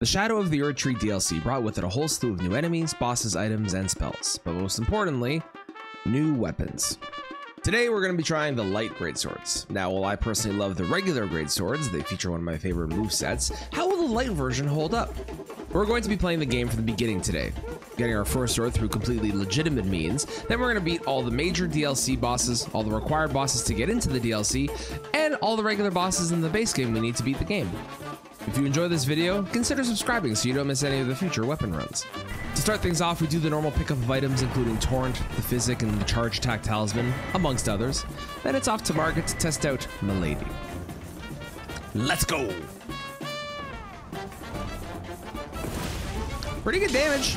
The Shadow of the Erdtree DLC brought with it a whole slew of new enemies, bosses, items, and spells, but most importantly, new weapons. Today we're going to be trying the light greatswords. Now, while I personally love the regular greatswords, they feature one of my favorite movesets, how will the light version hold up? We're going to be playing the game from the beginning today, getting our first sword through completely legitimate means, then we're going to beat all the major DLC bosses, all the required bosses to get into the DLC, and all the regular bosses in the base game we need to beat the game. If you enjoy this video, consider subscribing so you don't miss any of the future weapon runs. To start things off, we do the normal pickup of items including Torrent, the Physic, and the Charge Attack Talisman, amongst others. Then it's off to market to test out Milady. Let's go! Pretty good damage!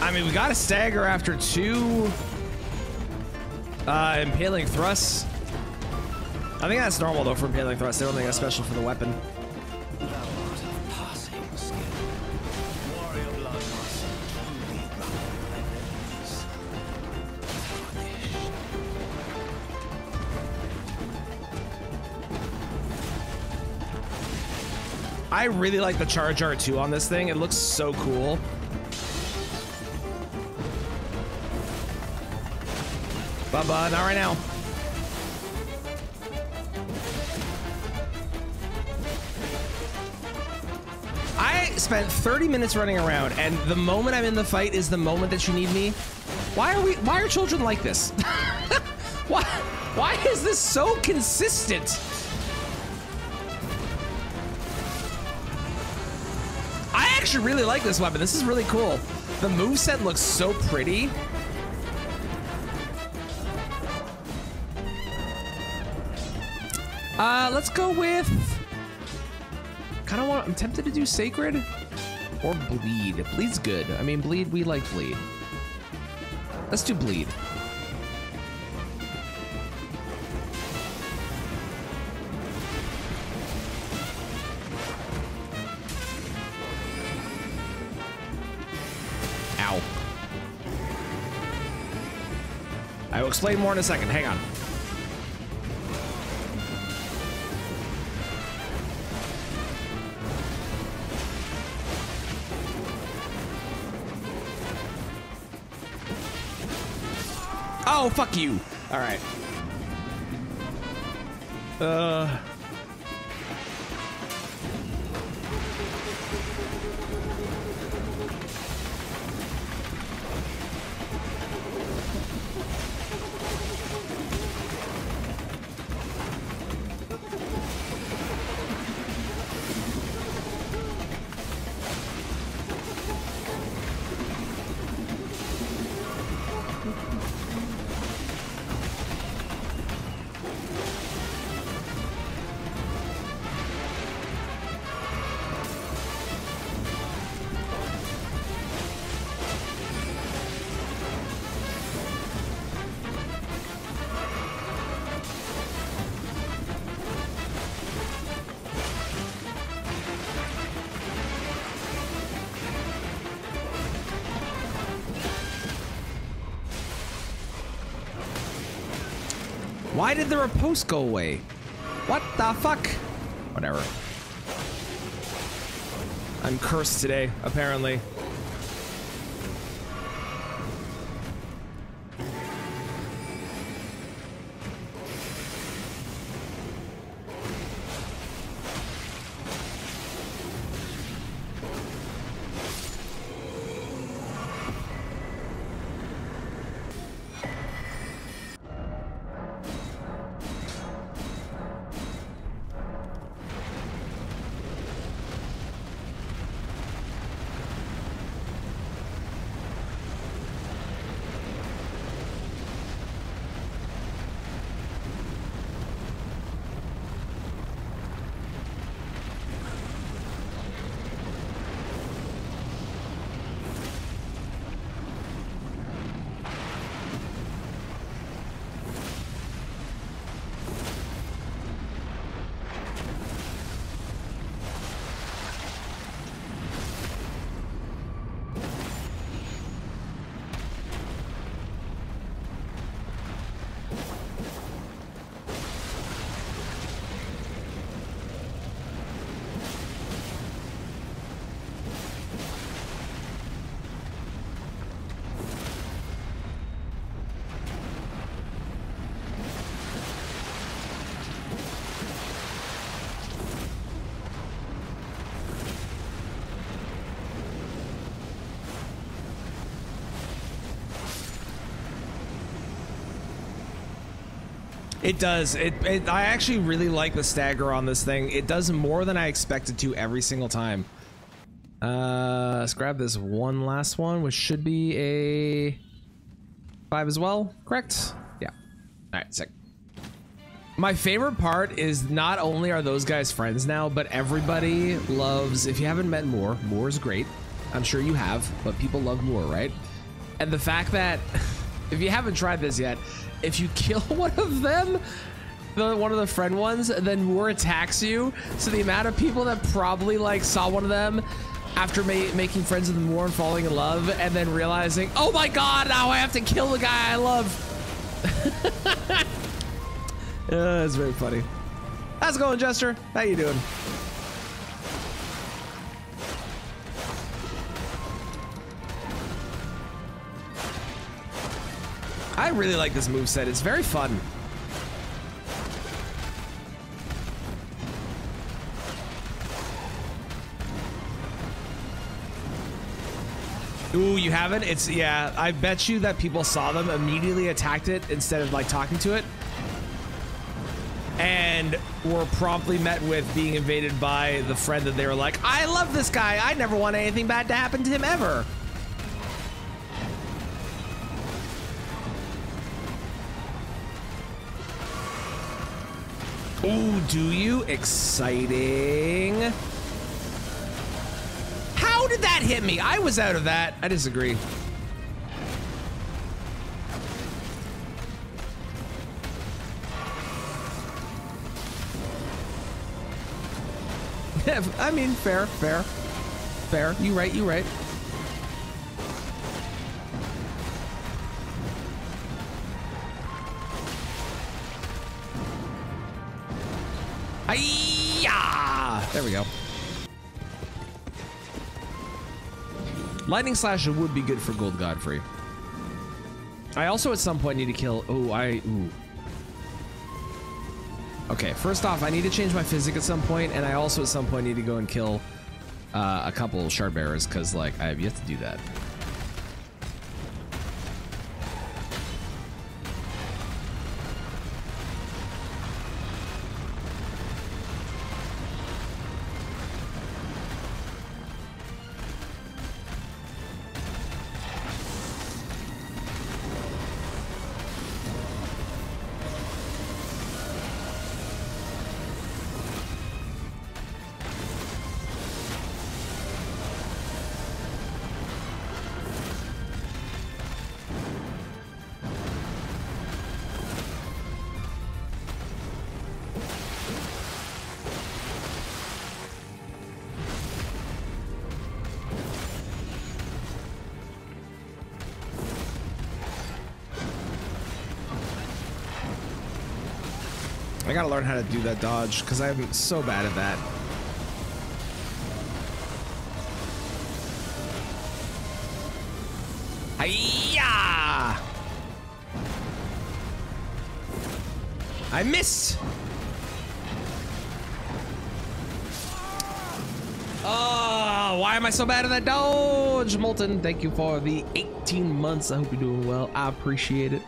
I mean, we gotta stagger after two Impaling Thrusts. I think that's normal though for Impaling Thrust. I don't think that's special for the weapon. I really like the Charge R2 on this thing. It looks so cool. Bubba, not right now. I spent 30 minutes running around, and the moment I'm in the fight is the moment that you need me. Why are children like this? Why is this so consistent? I actually really like this weapon. This is really cool. The moveset looks so pretty. Let's go with, I'm tempted to do Sacred or Bleed. Bleed's good. I mean, Bleed, we like Bleed. Let's do Bleed. Ow. I will explain more in a second. Hang on. Oh, fuck you. All right. Why did the riposte go away? What the fuck? Whatever. I'm cursed today, apparently. It does. I actually really like the stagger on this thing. It does more than I expected to every single time. Let's grab this one last one, which should be a 5 as well. Correct? Yeah. Alright, sick. My favorite part is not only are those guys friends now, but everybody loves, if you haven't met Moore, Moore's great. I'm sure you have, but people love Moore, right? And the fact that, if you haven't tried this yet, if you kill one of them, one of the friend ones, then Moore attacks you. So the amount of people that probably like saw one of them after making friends with Moore and falling in love and then realizing, oh my God, now I have to kill the guy I love. That's very funny. How's it going, Jester? How you doing? I really like this moveset. It's very fun. Ooh, you haven't? It's, yeah, I bet you that people saw them, immediately attacked it instead of like talking to it, and were promptly met with being invaded by the friend that they were like, I love this guy, I never want anything bad to happen to him ever. Ooh, do you? Exciting. How did that hit me? I was out of that. I disagree. I mean, fair, fair, fair. You right, you right. Hi-ya! There we go. Lightning Slash would be good for Gold Godfrey. I also at some point need to kill. Oh, ooh. Okay, first off, I need to change my physic at some point, and I also at some point need to go and kill a couple Shardbearers, because, like, I have yet to do that. I gotta learn how to do that dodge, because I'm so bad at that. Hi-ya! I missed! Oh, why am I so bad at that dodge? Molten, thank you for the 18 months. I hope you're doing well. I appreciate it.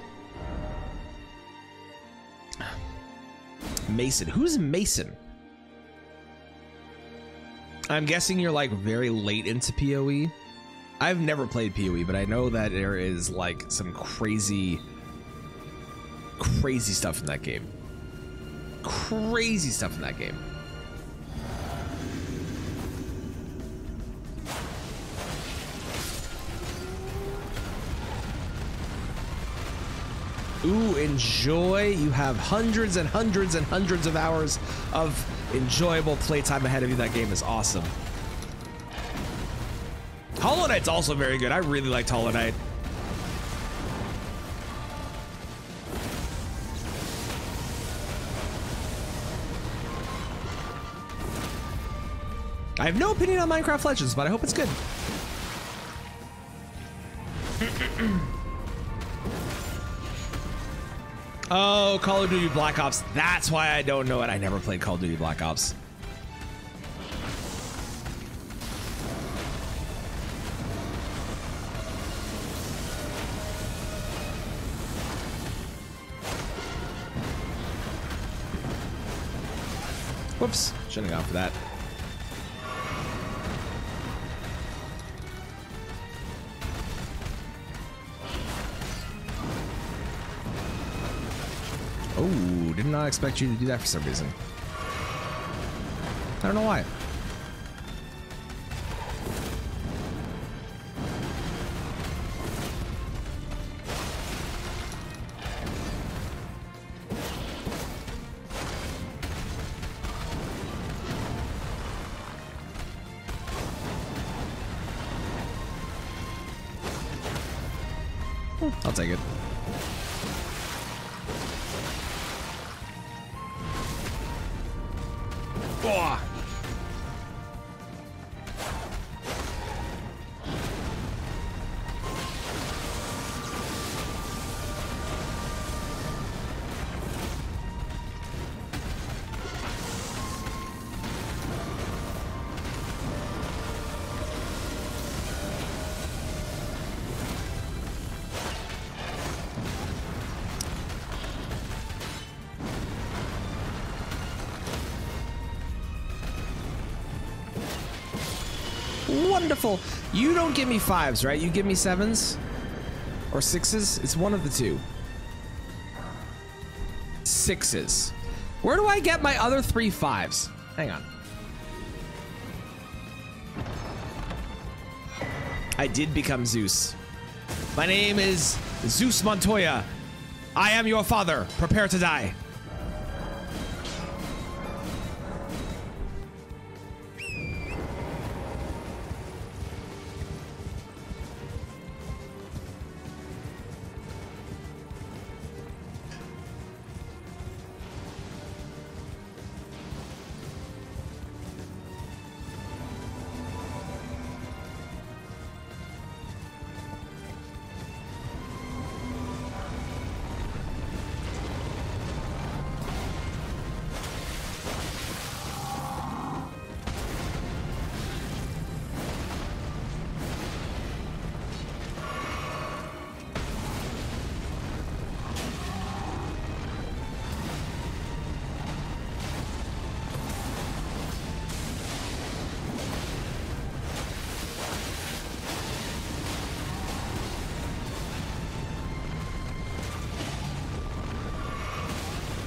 Mason. Who's Mason? I'm guessing you're like very late into PoE. I've never played PoE, but I know that there is like some crazy stuff in that game. Crazy stuff in that game. Ooh, enjoy. You have hundreds and hundreds and hundreds of hours of enjoyable playtime ahead of you. That game is awesome. Hollow Knight's also very good. I really liked Hollow Knight. I have no opinion on Minecraft Legends, but I hope it's good. Oh, Call of Duty Black Ops. That's why I don't know it. I never played Call of Duty Black Ops. Whoops, shouldn't have gone for that. Oh, did not expect you to do that for some reason. I don't know why. I'll take it. Oh. Wonderful. You don't give me fives, right? You give me sevens or sixes. It's one of the two. Sixes. Where do I get my other 3 5s? Hang on. I did become Zeus. My name is Zeus Montoya. I am your father. Prepare to die.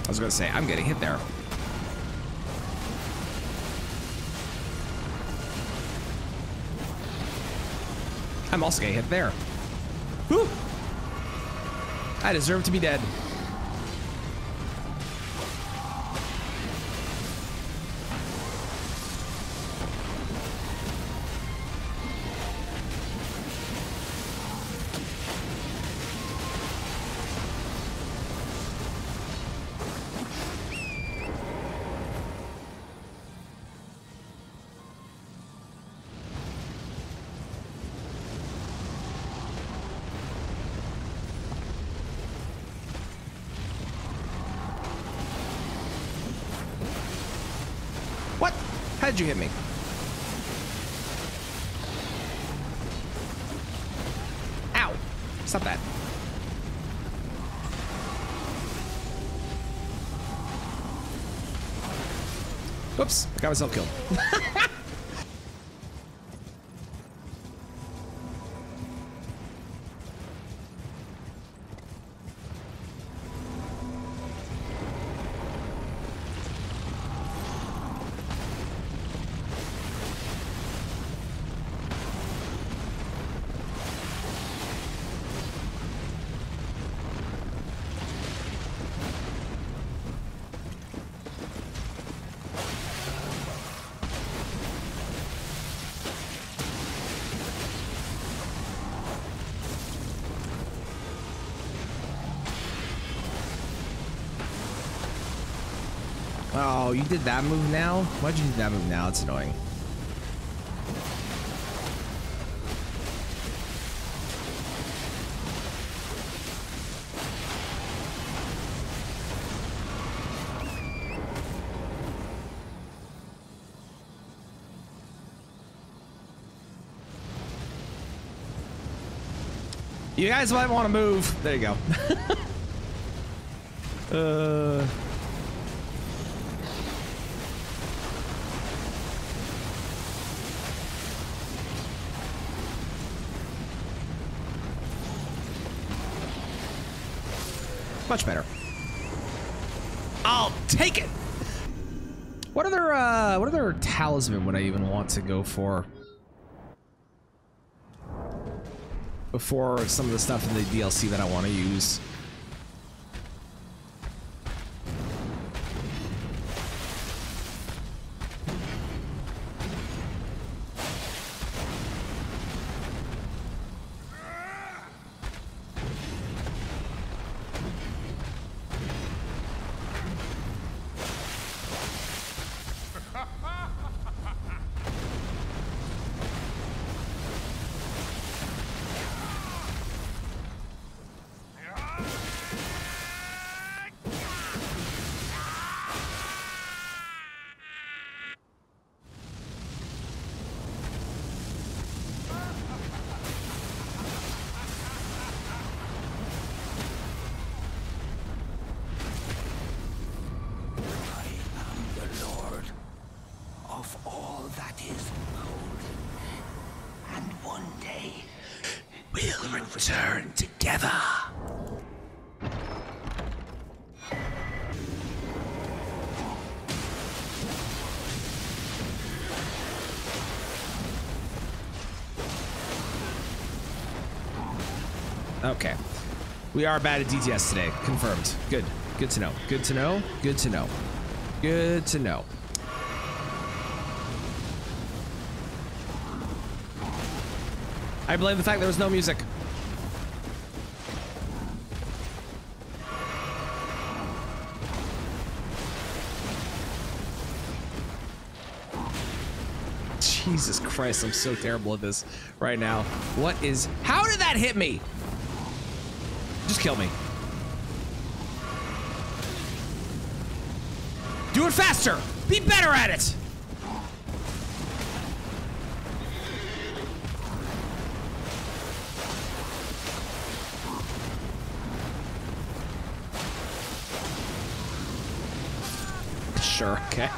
I was gonna say, I'm getting hit there. I'm also getting hit there. Woo! I deserve to be dead. How'd you hit me? Ow! Stop that. Oops, I got myself killed. Oh, you did that move now? Why'd you do that move now? It's annoying. You guys might want to move. There you go. Much better. I'll take it. What other talisman would I even want to go for? Before some of the stuff in the DLC that I want to use. Okay, we are bad at DTS today. Confirmed. Good. Good to know. Good to know. Good to know. Good to know. I blame the fact there was no music. Jesus Christ, I'm so terrible at this right now. What is... How did that hit me? Just kill me. Do it faster. Be better at it. Sure, okay.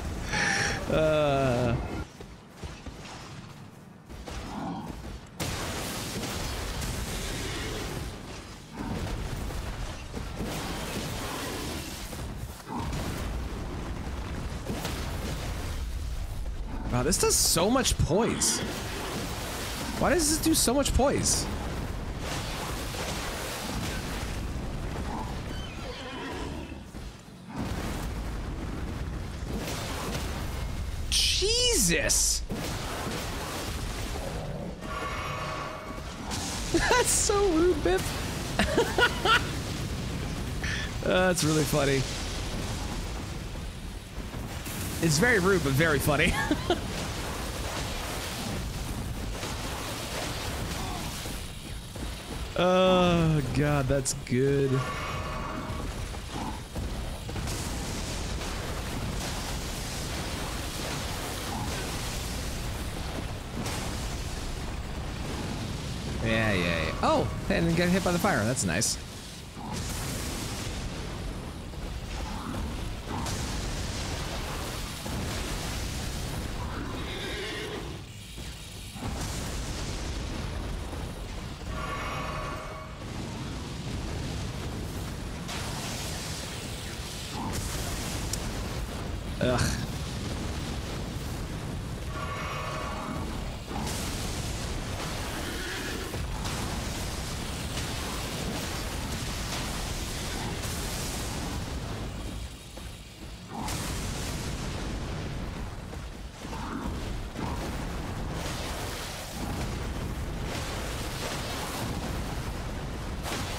Wow, this does so much poise. Why does this do so much poise? Jesus! That's so rude, Biff. That's really funny. It's very rude, but very funny. Oh, God, that's good. Yeah, yeah, yeah. Oh, and got hit by the fire. That's nice.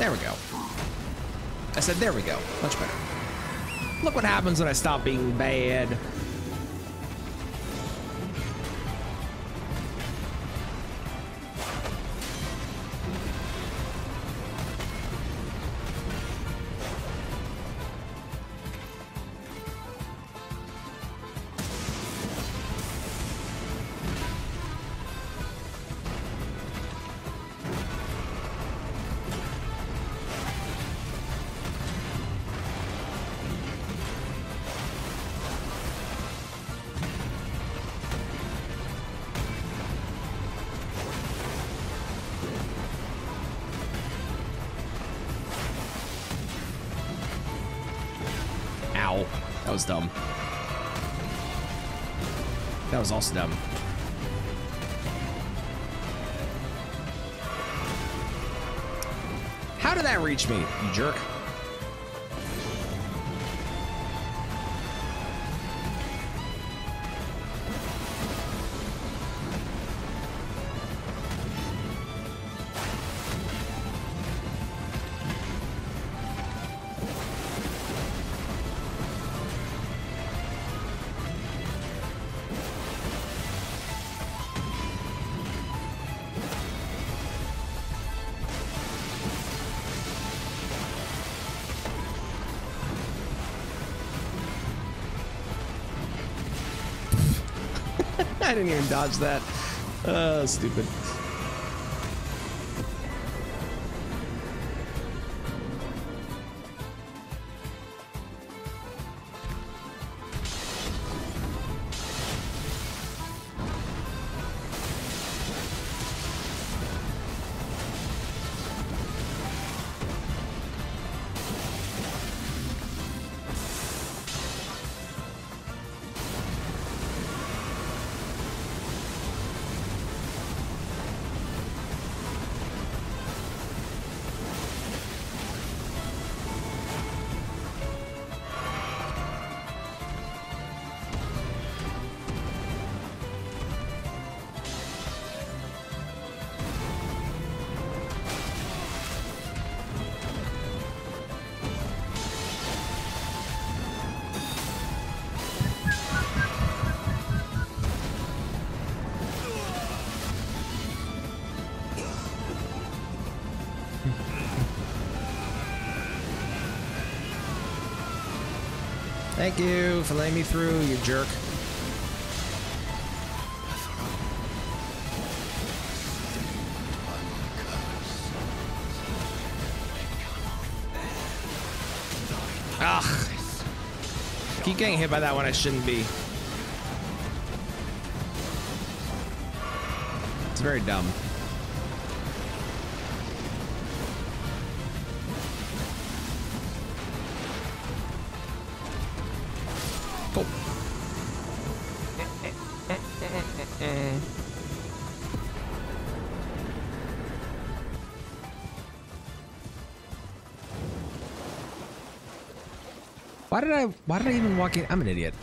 There we go. I said, there we go. Much better. Look what happens when I stop being bad. Ow. That was dumb. That was also dumb. How did that reach me, you jerk? I didn't even dodge that. Stupid. Thank you for letting me through, you jerk. Ugh. Keep getting hit by that when I shouldn't be. It's very dumb. Why did I even walk in? I'm an idiot.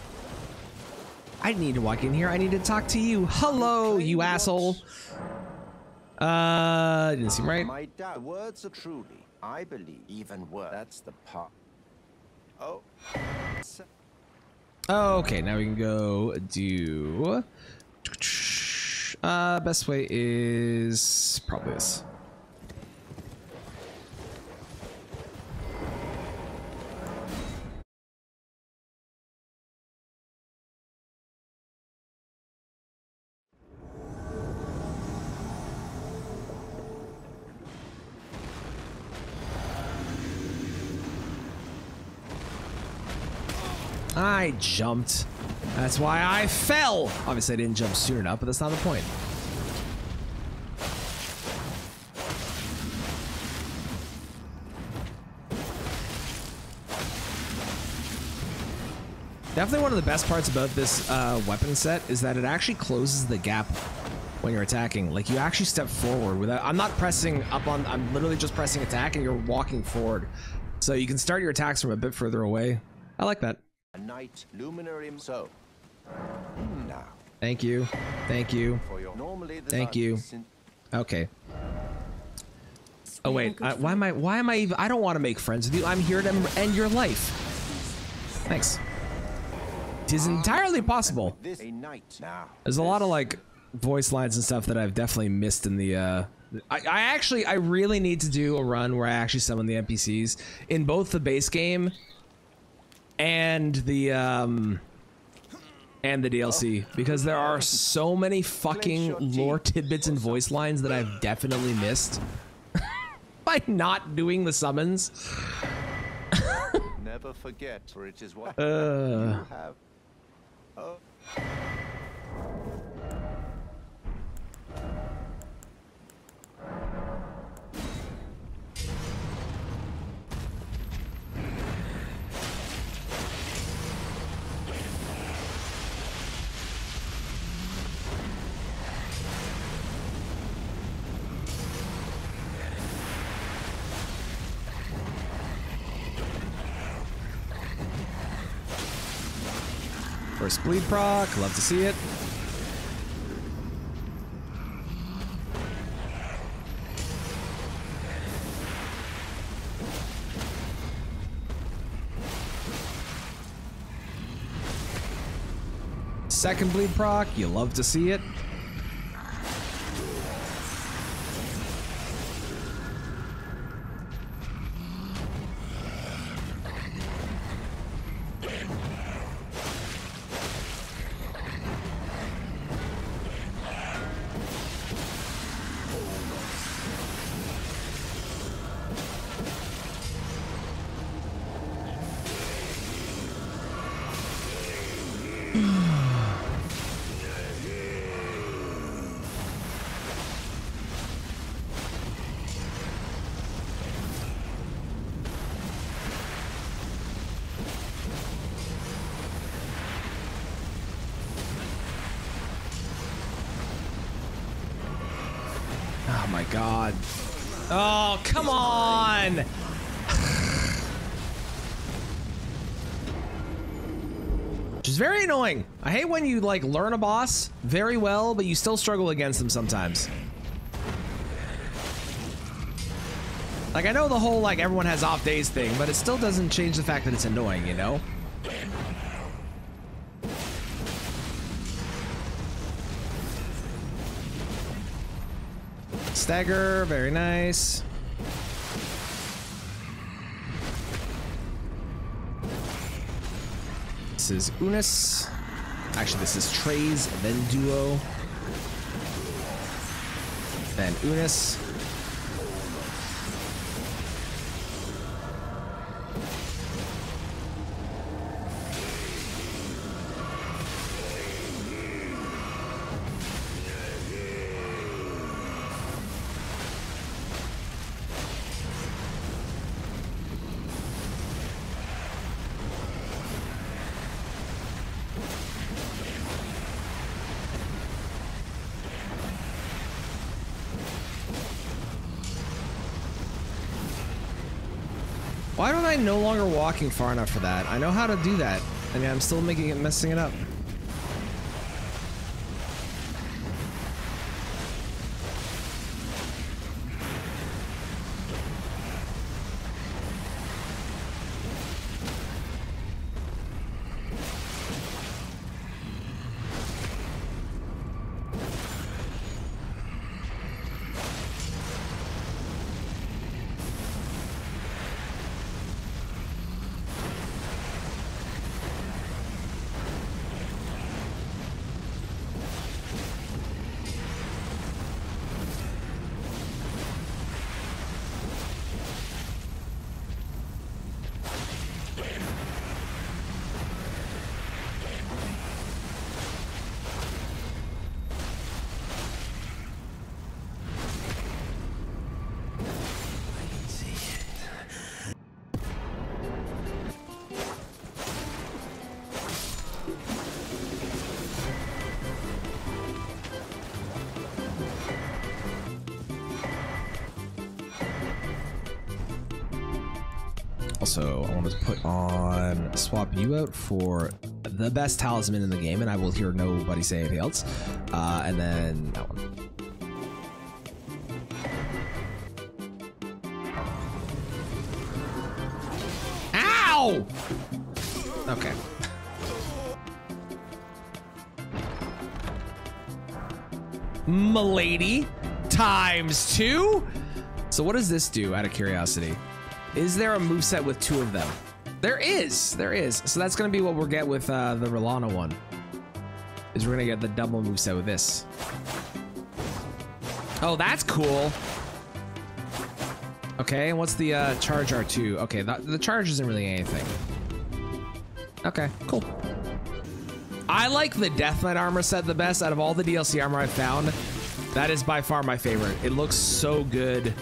I didn't need to walk in here. I need to talk to you. Hello, you asshole. Didn't seem right. My dad, words are truly, I believe, even worse. That's the part. Oh. Okay, now we can go do. Best way is probably this. I jumped. That's why I fell. Obviously, I didn't jump soon enough, but that's not the point. Definitely one of the best parts about this weapon set is that it actually closes the gap when you're attacking. Like, you actually step forward without. I'm not pressing up on. I'm literally just pressing attack, and you're walking forward. So you can start your attacks from a bit further away. I like that. A knight luminary himself. Now. Thank you. Thank you. Thank you. Okay. Oh wait, why am I even, I don't want to make friends with you. I'm here to end your life. Thanks. It is entirely possible. There's a lot of like voice lines and stuff that I've definitely missed in the I really need to do a run where I actually summon the NPCs in both the base game and the DLC, because there are so many fucking lore tidbits and voice lines that I've definitely missed by not doing the summons. Never forget, for it is what you have. Oh. course, bleed proc. Love to see it. Second bleed proc, you love to see it. Annoying. I hate when you like learn a boss very well, but you still struggle against them sometimes. Like I know the whole like everyone has off days thing, but it still doesn't change the fact that it's annoying, you know? Stagger, very nice. This is Unis. Actually, this is Trays, then Duo, then Unis. No longer walking far enough for that. I know how to do that, and yeah, I'm still making it, messing it up. So I want to put on swap you out for the best talisman in the game, and I will hear nobody say anything else. And then that one. Ow! Okay. Milady times 2. So what does this do? Out of curiosity. Is there a moveset with 2 of them? There is! There is. So that's going to be what we'll get with the Rellana one. Is we're going to get the double moveset with this. Oh, that's cool! Okay, and what's the charge R2? Okay, the charge isn't really anything. Okay, cool. I like the Death Knight armor set the best out of all the DLC armor I've found. That is by far my favorite. It looks so good.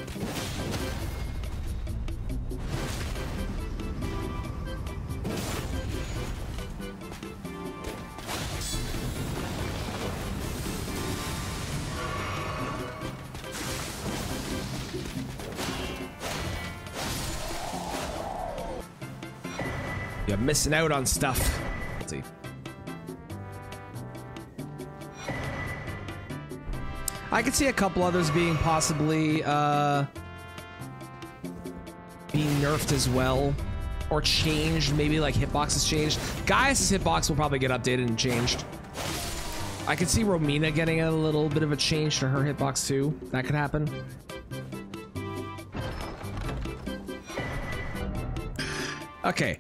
Missing out on stuff. Let's see. I could see a couple others being possibly being nerfed as well, or changed. Maybe like hitbox is changed. Gaius' hitbox will probably get updated and changed. I could see Romina getting a little bit of a change to her hitbox too. That could happen. Okay,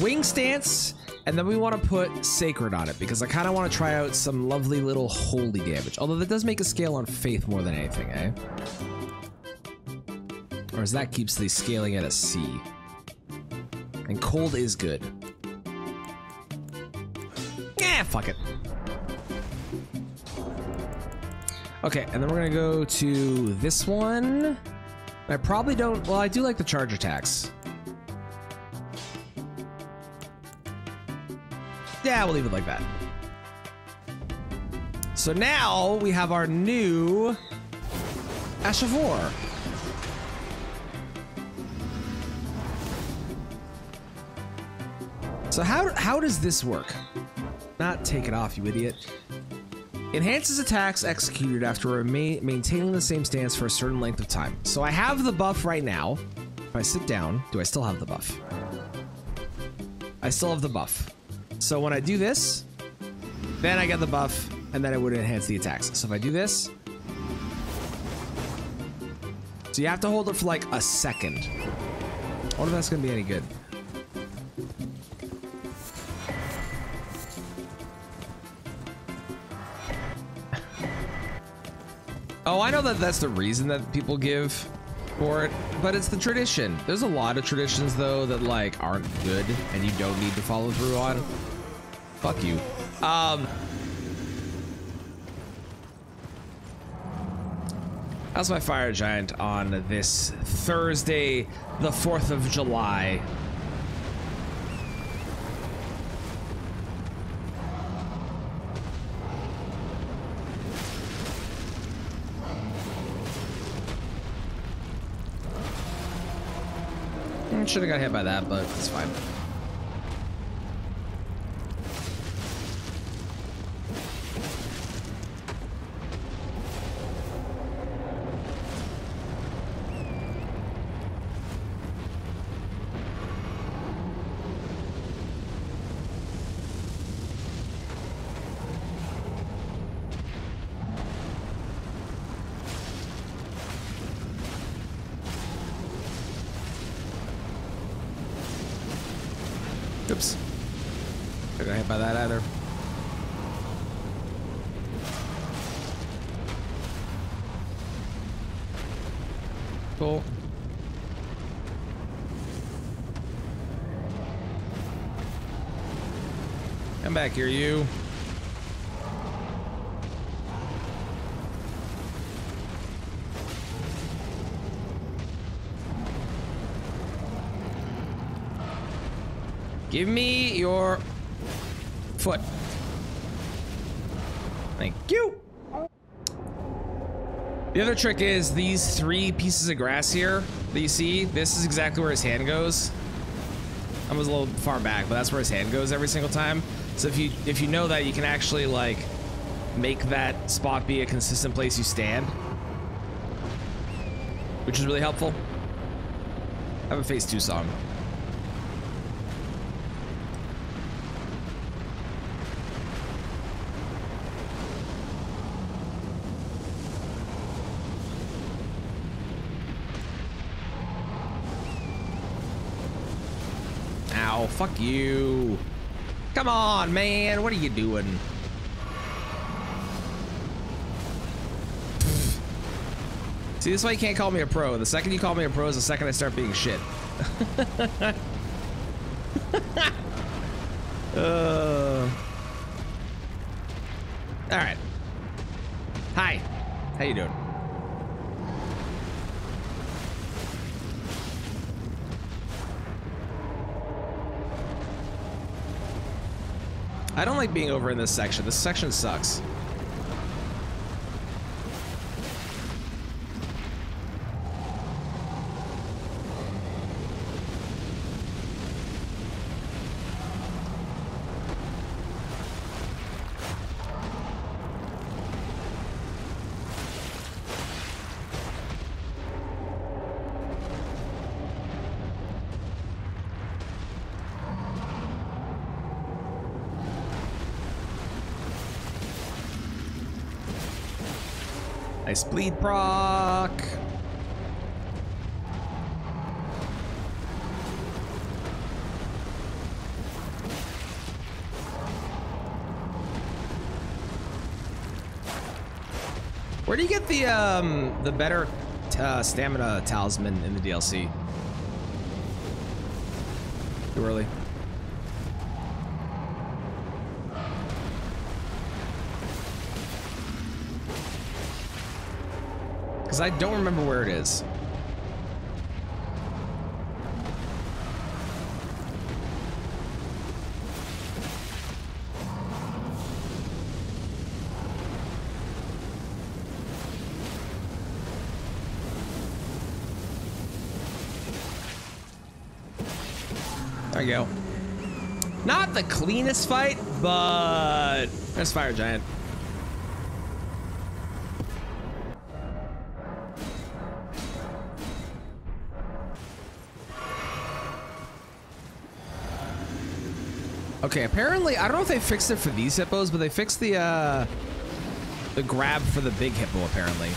wing stance, and then we want to put sacred on it because I kind of want to try out some lovely little holy damage. Although that does make a scale on faith more than anything, eh? Or as that keeps the scaling at a C. And cold is good. Yeah, fuck it. Okay, and then we're gonna go to this one. I probably don't. Well, I do like the charge attacks. Yeah, we'll leave it like that. So now we have our new Ashavor. So how does this work? Not take it off, you idiot. Enhances attacks executed after maintaining the same stance for a certain length of time. So I have the buff right now. If I sit down, do I still have the buff? I still have the buff. So when I do this, then I get the buff, and then it would enhance the attacks. So if I do this, so you have to hold it for like a second. I wonder if that's gonna be any good. Oh, I know that that's the reason that people give for it, but it's the tradition. There's a lot of traditions though that like aren't good and you don't need to follow through on. Fuck you. How's my Fire Giant on this Thursday, the 4th of July? Should have got hit by that, but it's fine. Back here, you. Give me your foot. Thank you. The other trick is these three pieces of grass here that you see, this is exactly where his hand goes. I was a little far back, but that's where his hand goes every single time. So if you know that, you can actually like make that spot be a consistent place you stand, which is really helpful. I have a phase 2 song. Ow, fuck you. Come on, man, what are you doing? See, this is why you can't call me a pro. The second you call me a pro is the second I start being shit. All right. Hi, how you doing? I don't like being over in this section. This section sucks. Nice bleed, proc. Where do you get the better stamina talisman in the DLC? Too early. Because I don't remember where it is. There you go. Not the cleanest fight, but there's Fire Giant. Okay, apparently, I don't know if they fixed it for these hippos, but they fixed the grab for the big hippo, apparently.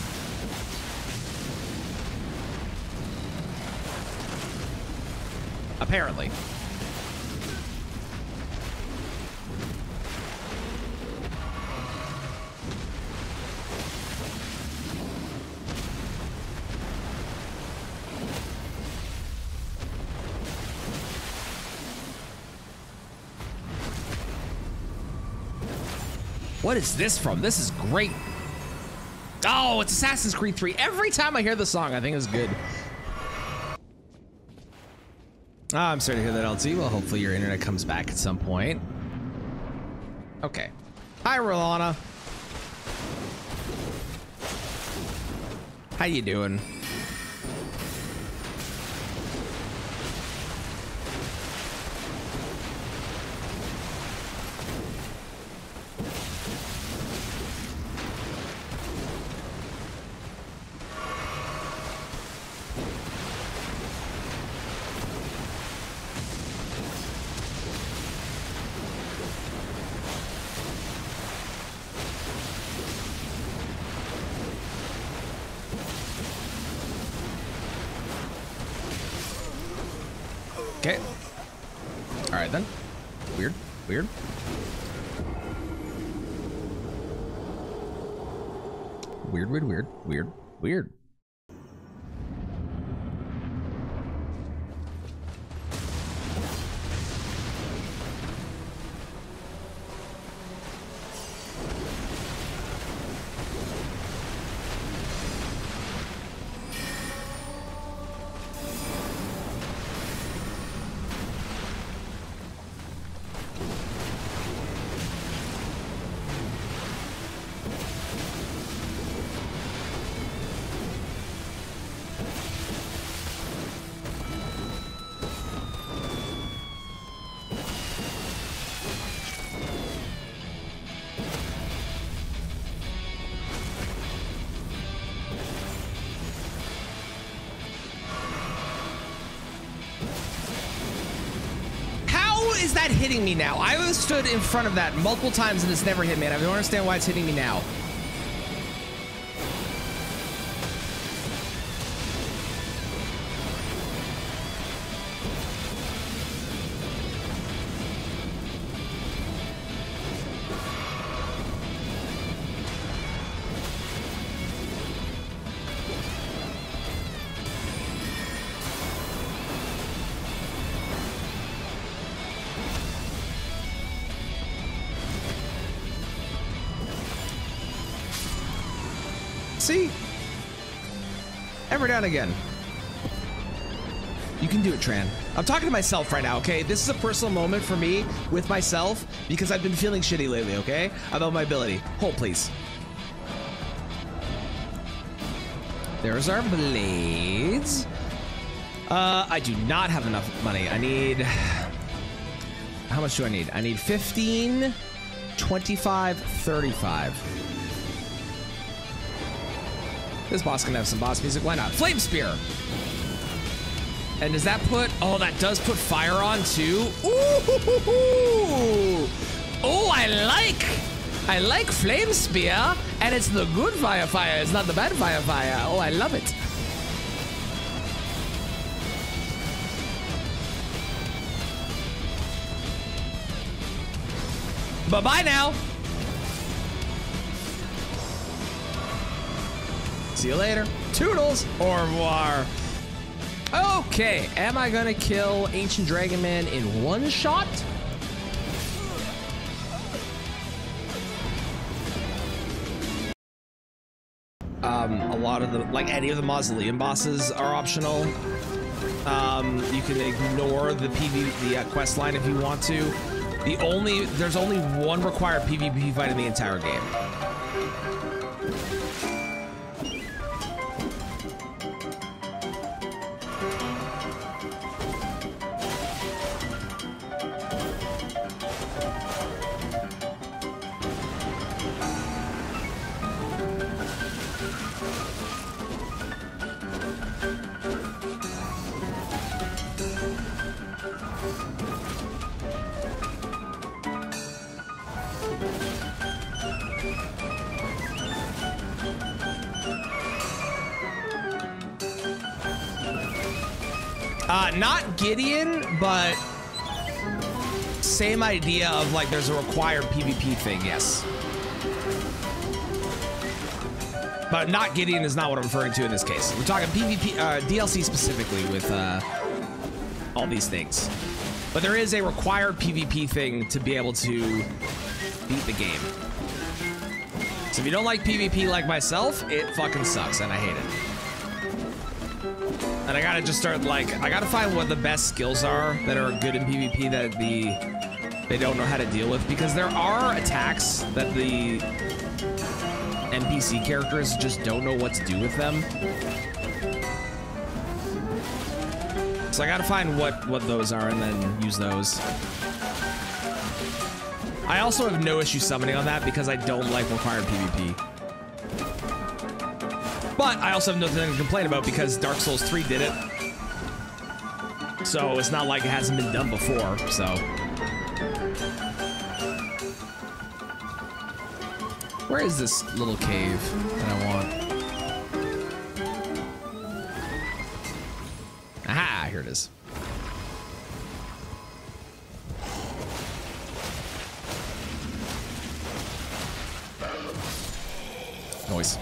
Apparently. What is this from? This is great. Oh, it's Assassin's Creed 3. Every time I hear the song, I think it's good. Oh, I'm sorry to hear that, LT. Well, hopefully your internet comes back at some point. Okay. Hi, Rellana. How you doing? Weird. Hitting me now. I was stood in front of that multiple times and it's never hit me, and I don't understand why it's hitting me now. Again, you can do it, Tran. I'm talking to myself right now, okay? This is a personal moment for me with myself because I've been feeling shitty lately, okay, about my ability. Hold, please. There's our blades. I do not have enough money. I need, how much do I need? I need 15, 25, 35. This boss can have some boss music. Why not? Flame Spear. And does that put... Oh, that does put fire on, too. Ooh. Oh, I like. I like Flame Spear, and it's the good fire. It's not the bad fire. Oh, I love it. Bye-bye now. See you later. Toodles. Au revoir. Okay, am I gonna kill Ancient Dragon Man in one shot? A lot of the, like any of the mausoleum bosses are optional. You can ignore the quest line if you want to. There's only one required PvP fight in the entire game. Not Gideon, but same idea of like there's a required PvP thing, yes. But not Gideon is not what I'm referring to in this case. We're talking PvP, DLC specifically with all these things. But there is a required PvP thing to be able to beat the game. So if you don't like PvP like myself, it fucking sucks and I hate it. And I gotta just start, like, I gotta find what the best skills are that are good in PvP that they don't know how to deal with, because there are attacks that the NPC characters just don't know what to do with them. So I gotta find what those are and then use those. I also have no issue summoning on that because I don't like required PvP. But I also have nothing to complain about because Dark Souls 3 did it. So it's not like it hasn't been done before, so. Where is this little cave that I want? Aha, here it is. Noise.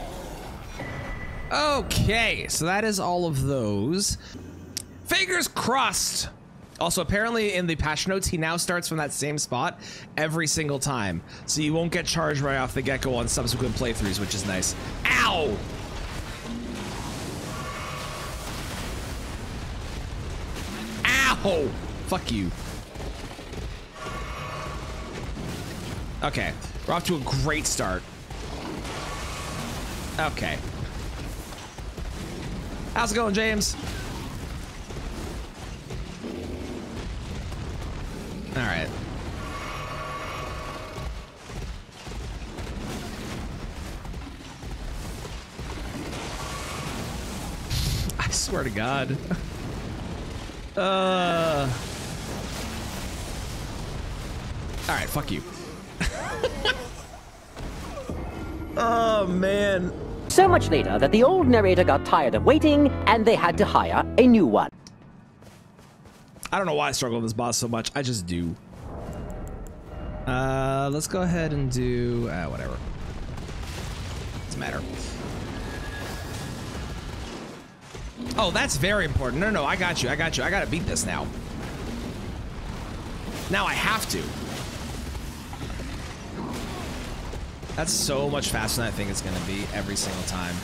Okay, so that is all of those. Fingers crossed. Also, apparently in the patch notes, he now starts from that same spot every single time. So you won't get charged right off the get-go on subsequent playthroughs, which is nice. Ow! Ow! Fuck you. Okay, we're off to a great start. Okay. How's it going, James? All right. I swear to God. All right, fuck you. Oh, man. So much later that the old narrator got tired of waiting and they had to hire a new one. I don't know why I struggle with this boss so much. I just do. Let's go ahead and do whatever. Doesn't matter. Oh, that's very important. No, I got you. I gotta beat this now. Now I have to. That's so much faster than I think it's gonna be every single time.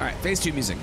All right, phase two music.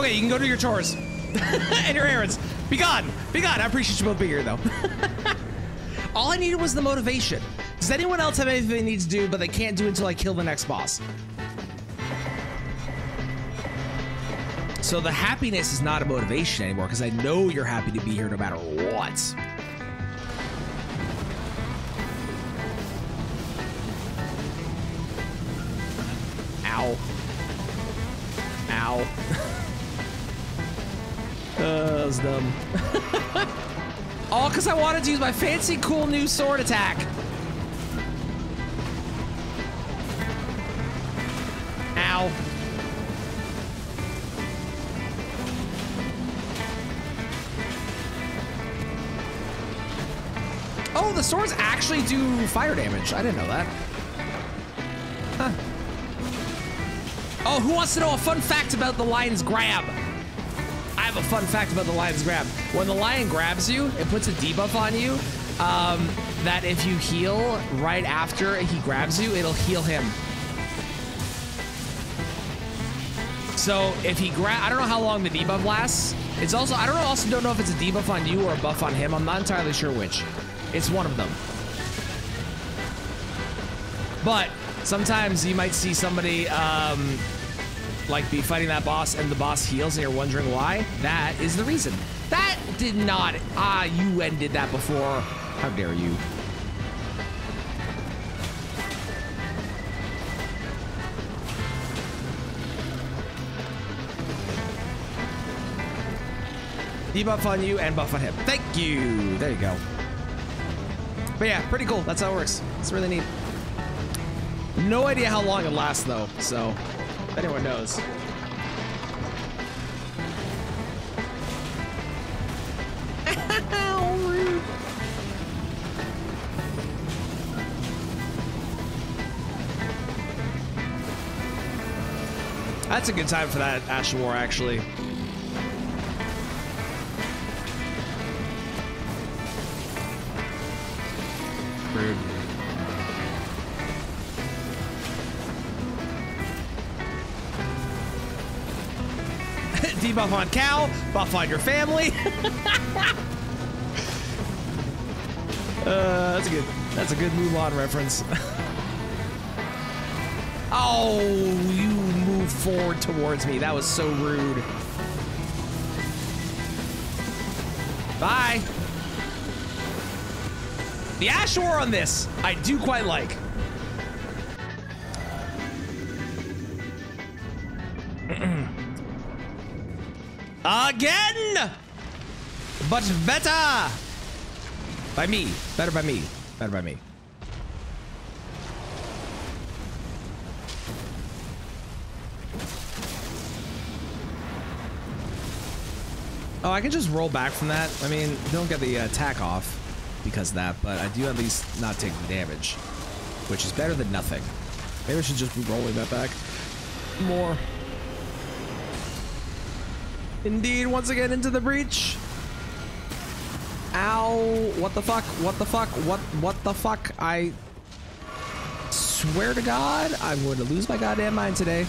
Okay, you can go do your chores and your errands. Be gone. Be gone. I appreciate you both being here, though. All I needed was the motivation. Does anyone else have anything they need to do, but they can't do until I kill the next boss? So the happiness is not a motivation anymore, because I know you're happy to be here no matter what. Ow. Ow. That was dumb. All because I wanted to use my fancy, cool new sword attack. Ow. Oh, the swords actually do fire damage. I didn't know that. Huh. Oh, who wants to know a fun fact about the lion's grab? I have a fun fact about the lion's grab. When the lion grabs you, it puts a debuff on you that if you heal right after he grabs you, it'll heal him. So if he grabs, I don't know how long the debuff lasts. It's also, I don't know if it's a debuff on you or a buff on him. I'm not entirely sure which. It's one of them. But sometimes you might see somebody like be fighting that boss and the boss heals and you're wondering why. That is the reason. That did not. Ah, you ended that before. How dare you? Debuff on you and buff on him. Thank you. There you go. But yeah, pretty cool. That's how it works. It's really neat. No idea how long it lasts though, so if anyone knows. That's a good time for that Ashen War, actually. Rude. Debuff on Cal, buff on your family. That's a good Mulan reference. Oh, you moved forward towards me. That was so rude. Bye. The Ash War on this, I do quite like. Again, but better by me, better by me, better by me. Oh, I can just roll back from that. I mean, don't get the attack off because of that, but I do at least not take the damage, which is better than nothing. Maybe I should just be rolling that back more. Indeed, once again into the breach. Ow, what the fuck, what the fuck, what the fuck? I swear to God, I'm going to lose my goddamn mind today.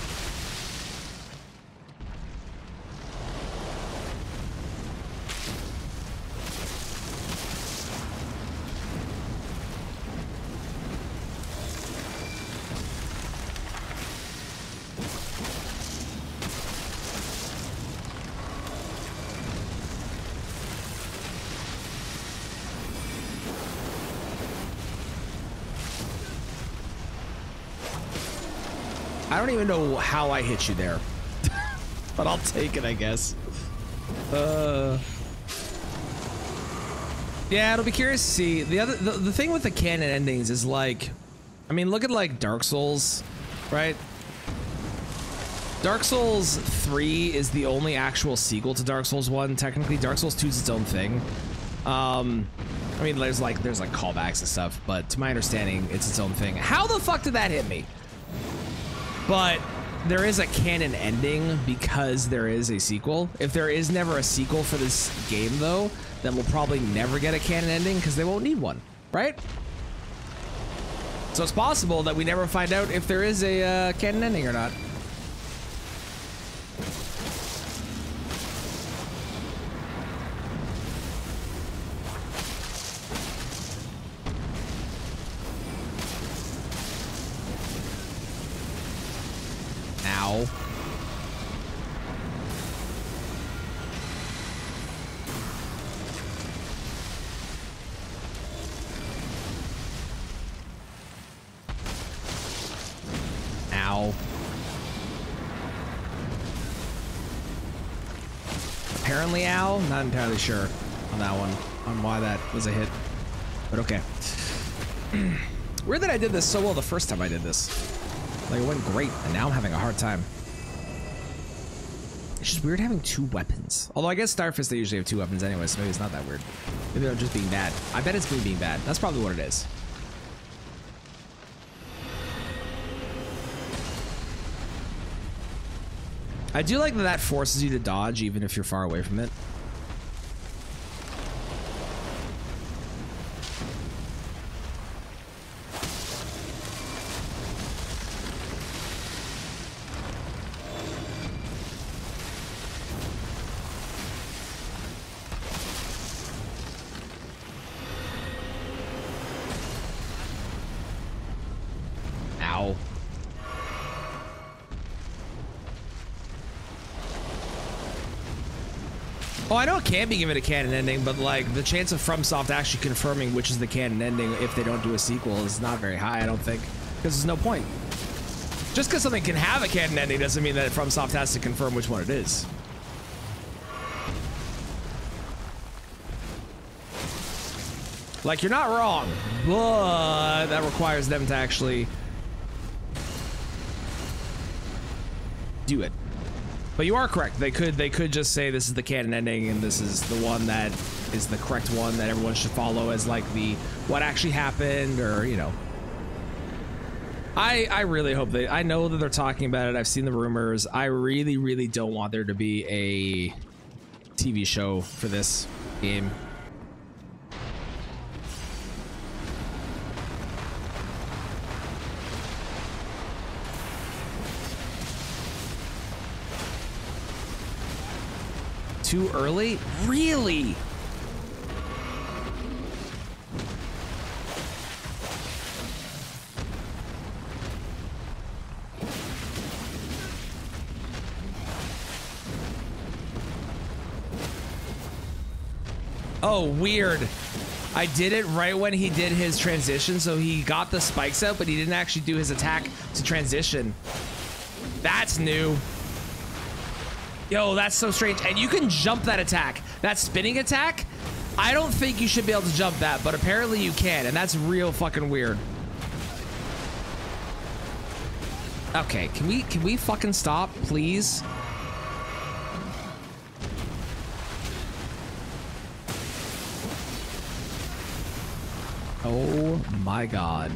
I don't even know how I hit you there, but I'll take it, I guess. Yeah, it'll be curious to see. The thing with the canon endings is like, I mean, look at like Dark Souls, right? Dark Souls 3 is the only actual sequel to Dark Souls 1. Technically, Dark Souls 2 is its own thing. I mean, there's like callbacks and stuff, but to my understanding, it's its own thing. How the fuck did that hit me? But there is a canon ending because there is a sequel. If there is never a sequel for this game, though, then we'll probably never get a canon ending because they won't need one, right? So it's possible that we never find out if there is a canon ending or not. Ow. Ow. Apparently ow? Not entirely sure on that one, on why that was a hit. But okay. Weird that I did this so well the first time I did this. Like, it went great, and now I'm having a hard time. It's just weird having two weapons. Although I guess Starfist, they usually have two weapons anyway, so maybe it's not that weird. Maybe I'm just being bad. I bet it's me being bad. That's probably what it is. I do like that that forces you to dodge even if you're far away from it. Oh, I know it can be given a canon ending, but like the chance of FromSoft actually confirming which is the canon ending if they don't do a sequel is not very high, I don't think, because there's no point. Just because something can have a canon ending doesn't mean that FromSoft has to confirm which one it is. Like, you're not wrong, but that requires them to actually do it. But you are correct. They could just say this is the canon ending and this is the one that is the correct one that everyone should follow as like the what actually happened, or you know. I really hope they. I know that they're talking about it. I've seen the rumors. I really, really don't want there to be a TV show for this game. Too early? Really? Oh, weird. I did it right when he did his transition, so he got the spikes out, but he didn't actually do his attack to transition. That's new. Yo, that's so strange. And you can jump that attack. That spinning attack? I don't think you should be able to jump that, but apparently you can, and that's real fucking weird. Okay, can we fucking stop, please? Oh my God.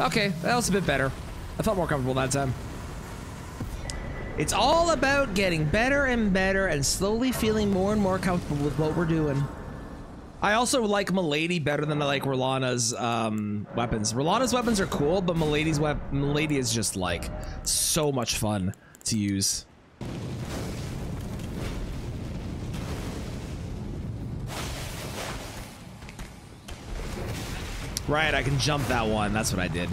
Okay, that was a bit better. I felt more comfortable that time. It's all about getting better and better and slowly feeling more and more comfortable with what we're doing. I also like Milady better than I like Rellana's weapons. Rellana's weapons are cool, but Milady is just like so much fun to use. Right, I can jump that one. That's what I did.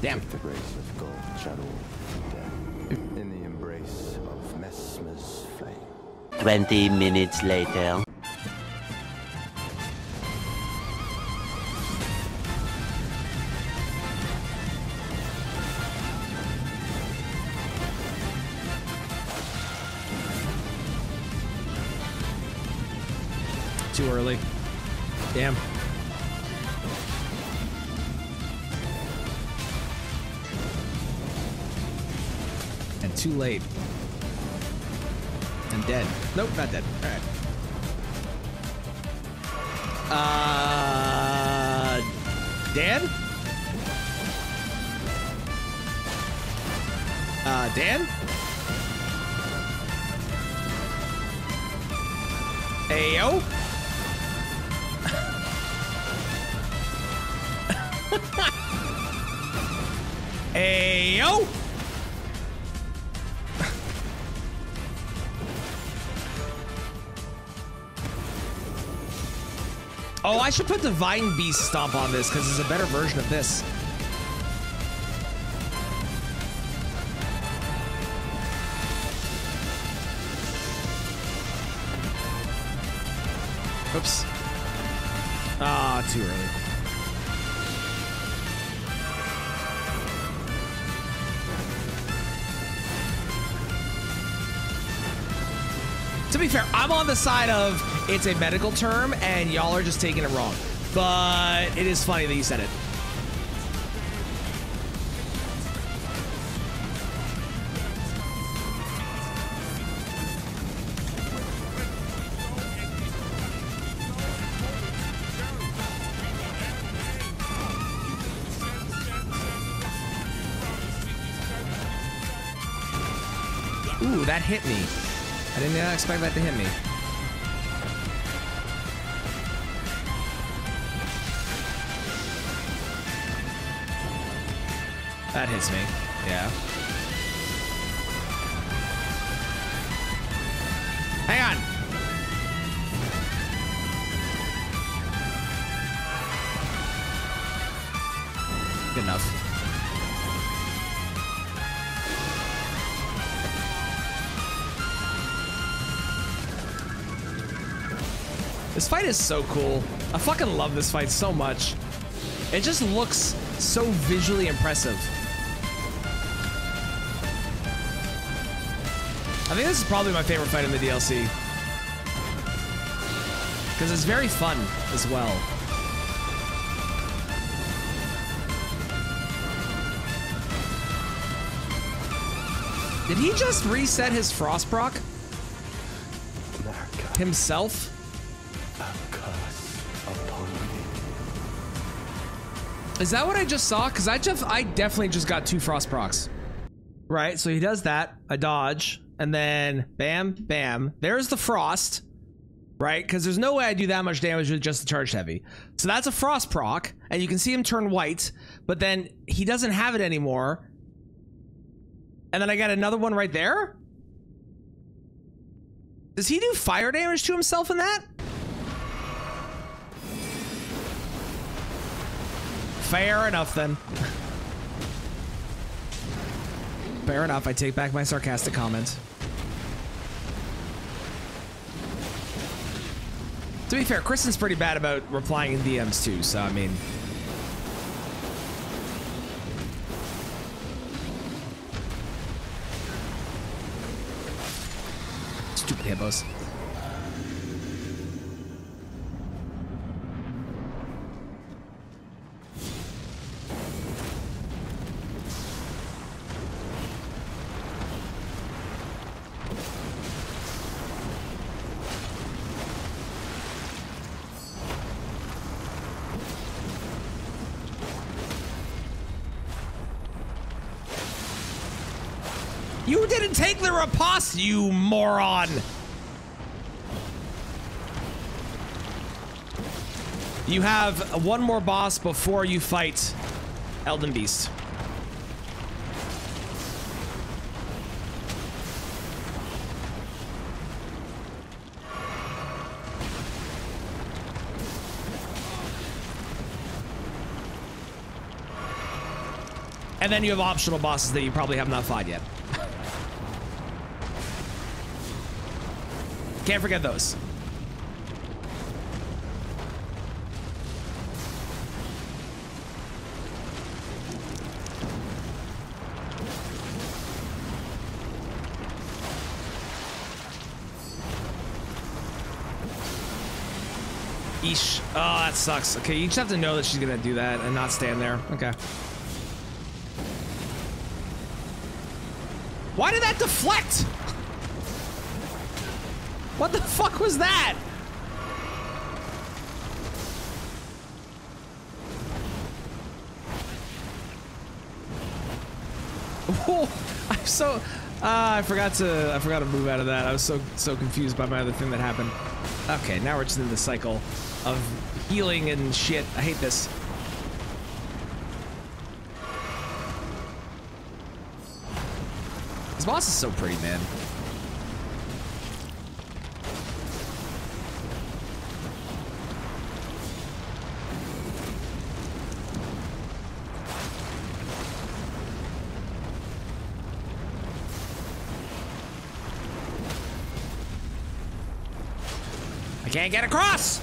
Damn. The grace of gold, shadow of death, in the embrace of Mesmer's flame. 20 minutes later. Too early. Damn. too late. I'm dead. Nope, not dead. All right. Dan? Dan? Ayo? Ayo? Oh, I should put the Vine Beast Stomp on this because it's a better version of this. Oops. Ah, too early. To be fair, I'm on the side of it's a medical term and y'all are just taking it wrong. But it is funny that you said it. Ooh, that hit me. I did not expect that to hit me. That hits me, yeah. Hang on. Good enough. This fight is so cool. I fucking love this fight so much. It just looks so visually impressive. I think this is probably my favorite fight in the DLC. Because it's very fun as well. Did he just reset his Frostproc? Himself? Is that what I just saw? Because I definitely just got 2 Frostprocs. Right, so he does that. I dodge. And then, bam, bam. There's the frost, right? Because there's no way I do that much damage with just the charged heavy. So that's a frost proc, and you can see him turn white, but then he doesn't have it anymore. And then I got another one right there? Does he do fire damage to himself in that? Fair enough, then. Fair enough, I take back my sarcastic comment. To be fair, Kristen's pretty bad about replying in DMs too, so I mean... Stupid hippos. Take the riposte, you moron! You have one more boss before you fight Elden Beast. And then you have optional bosses that you probably have not fought yet. Can't forget those. Eesh. Oh, that sucks. Okay, you just have to know that she's gonna do that and not stand there. Okay. Why did that deflect? What the fuck was that? Oh, I'm so I forgot to move out of that. I was so confused by my other thing that happened. Okay, now we're just in the cycle of healing and shit. I hate this. This boss is so pretty, man. I can't get across!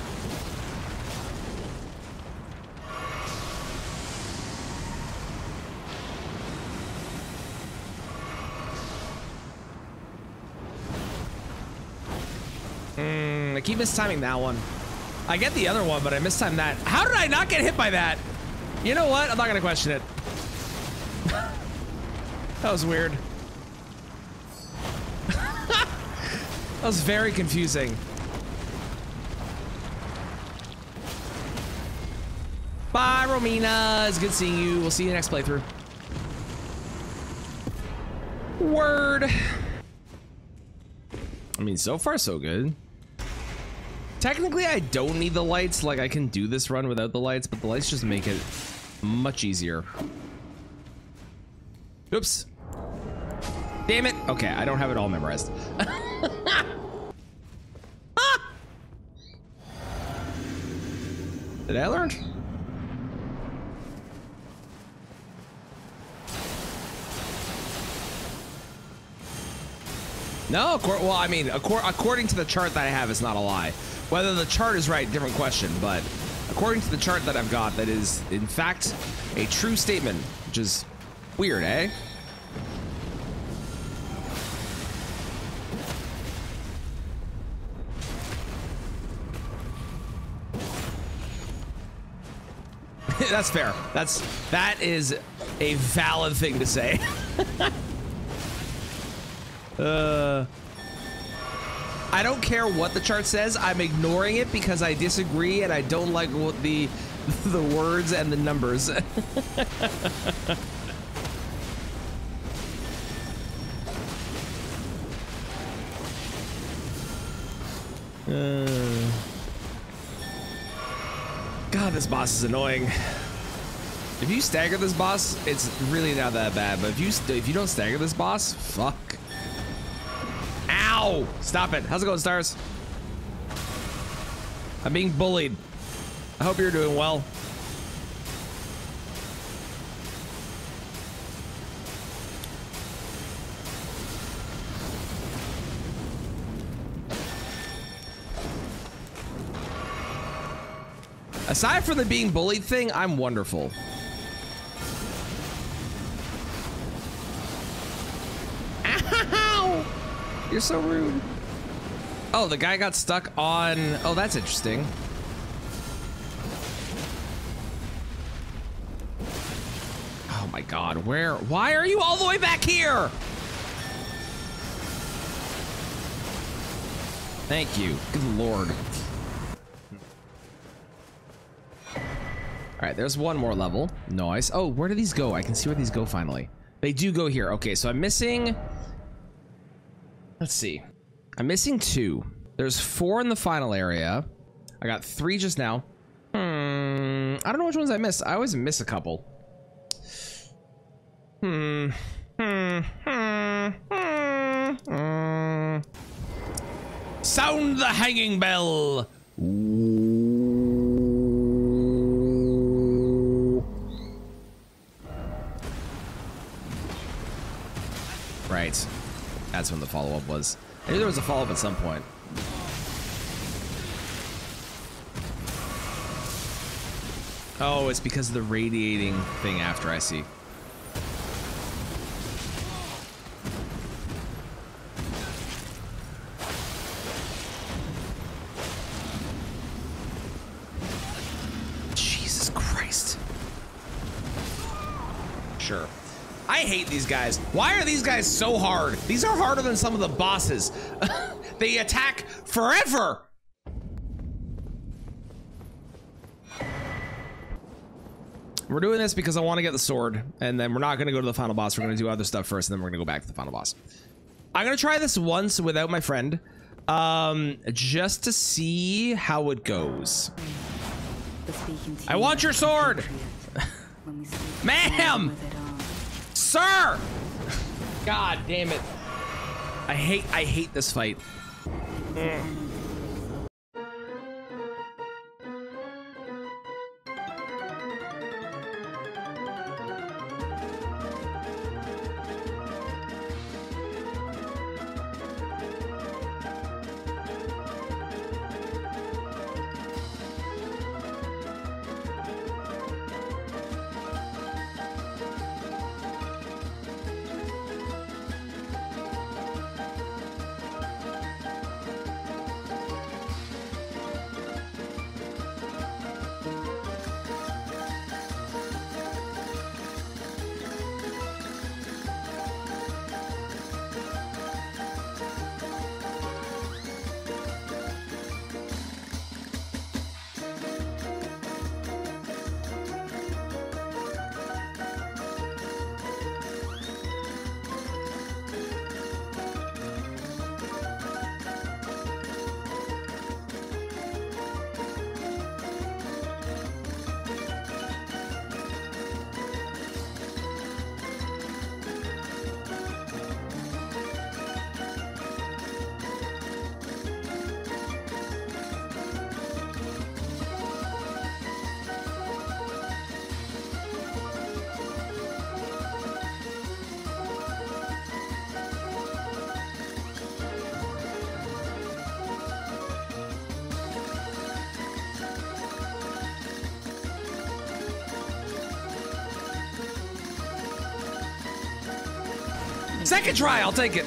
I keep mistiming that one. I get the other one, but I mistimed that. How did I not get hit by that? You know what? I'm not gonna question it. That was weird. That was very confusing. Bye, Romina. It's good seeing you. We'll see you next playthrough. Word. I mean, so far, so good. Technically, I don't need the lights. Like, I can do this run without the lights, but the lights just make it much easier. Oops. Damn it. Okay, I don't have it all memorized. Ah! Did I learn? No, well, I mean, according to the chart that I have, it's not a lie. Whether the chart is right, different question, but according to the chart that I've got, that is, in fact, a true statement, which is weird, eh? That's fair. That is a valid thing to say. I don't care what the chart says. I'm ignoring it because I disagree and I don't like what the words and the numbers. God, this boss is annoying. If you stagger this boss, it's really not that bad. But if you don't stagger this boss, fuck. Ow! Stop it. How's it going, Stars? I'm being bullied. I hope you're doing well. Aside from the being bullied thing, I'm wonderful. You're so rude. Oh, the guy got stuck on... Oh, that's interesting. Oh my God, where... Why are you all the way back here? Thank you. Good Lord. All right, there's one more level. Nice. Oh, where do these go? I can see where these go finally. They do go here. Okay, so I'm missing... Let's see. I'm missing two. There's four in the final area. I got three just now. I don't know which ones I missed. I always miss a couple. Sound the hanging bell. Right. That's when the follow-up was. I knew there was a follow-up at some point. Oh, it's because of the radiating thing after, I see. Jesus Christ. Sure. I hate these guys. Why are these guys so hard? These are harder than some of the bosses. They attack forever. We're doing this because I want to get the sword, and then we're not going to go to the final boss. We're going to do other stuff first, and then we're going to go back to the final boss. I'm going to try this once without my friend, just to see how it goes. I want your sword! Ma'am! Sir! God damn it. I hate this fight. Second try, I'll take it.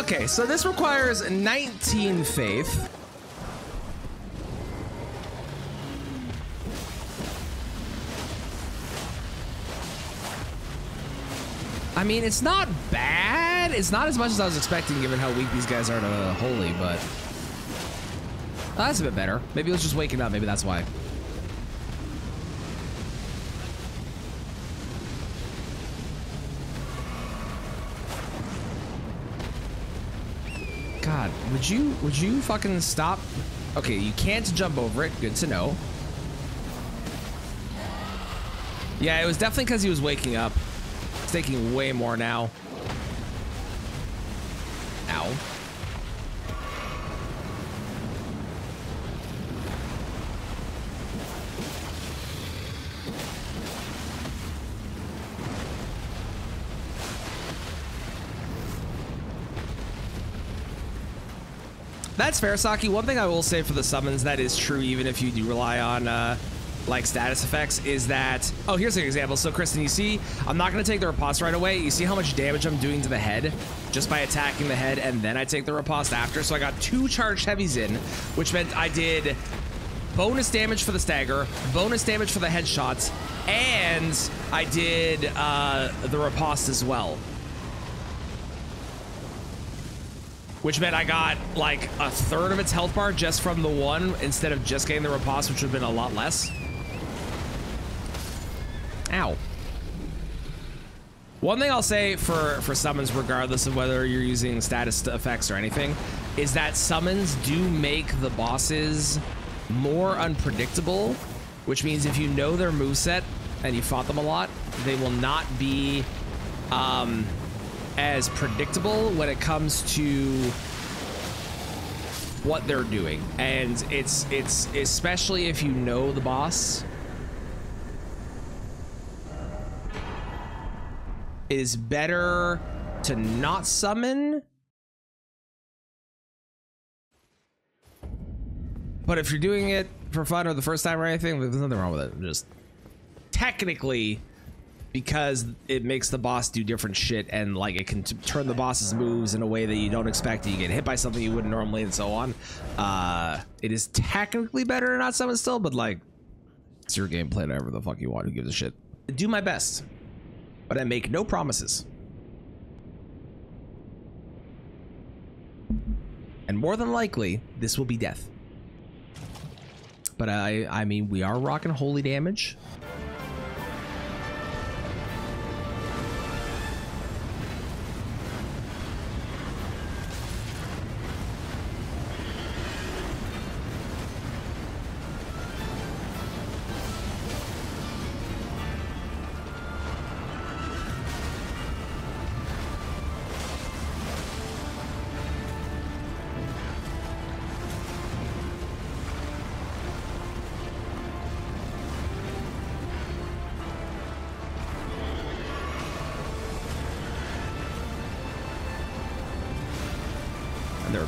Okay, so this requires 19 faith. I mean, it's not bad. It's not as much as I was expecting, given how weak these guys are to holy, but that's a bit better. Maybe it was just waking up. Maybe that's why. Would you fucking stop? Okay, you can't jump over it. Good to know. Yeah, it was definitely because he was waking up. It's taking way more now. Ow. That's fair, Saki. One thing I will say for the summons that is true, even if you do rely on like status effects, is that, oh, here's an example. So Kristen, you see, I'm not gonna take the riposte right away. You see how much damage I'm doing to the head just by attacking the head, and then I take the riposte after. So I got 2 charged heavies in, which meant I did bonus damage for the stagger, bonus damage for the headshots, and I did the riposte as well. Which meant I got like 1/3 of its health bar just from the one, instead of just getting the riposte, which would have been a lot less. Ow. One thing I'll say for summons, regardless of whether you're using status effects or anything, is that summons do make the bosses more unpredictable, which means if you know their moveset and you fought them a lot, they will not be as predictable when it comes to what they're doing. And it's especially if you know the boss, it is better to not summon. But if you're doing it for fun or the first time or anything, there's nothing wrong with it. Just technically, because it makes the boss do different shit, and like it can turn the boss's moves in a way that you don't expect. You get hit by something you wouldn't normally, and so on. It is technically better to not summon still, but like, it's your gameplay, whatever the fuck you want. Who gives a shit? Do my best. but I make no promises. And more than likely, this will be death. But I mean, we are rocking holy damage.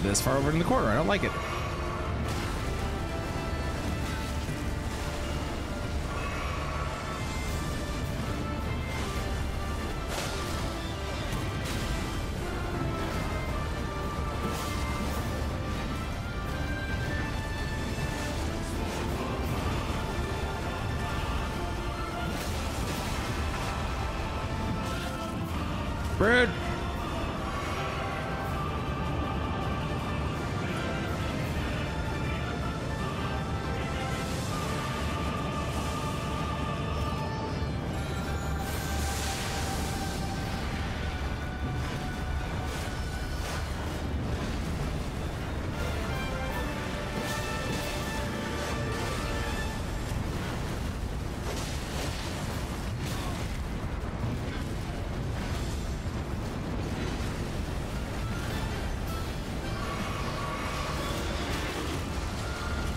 This far over in the corner. I don't like it. Bird.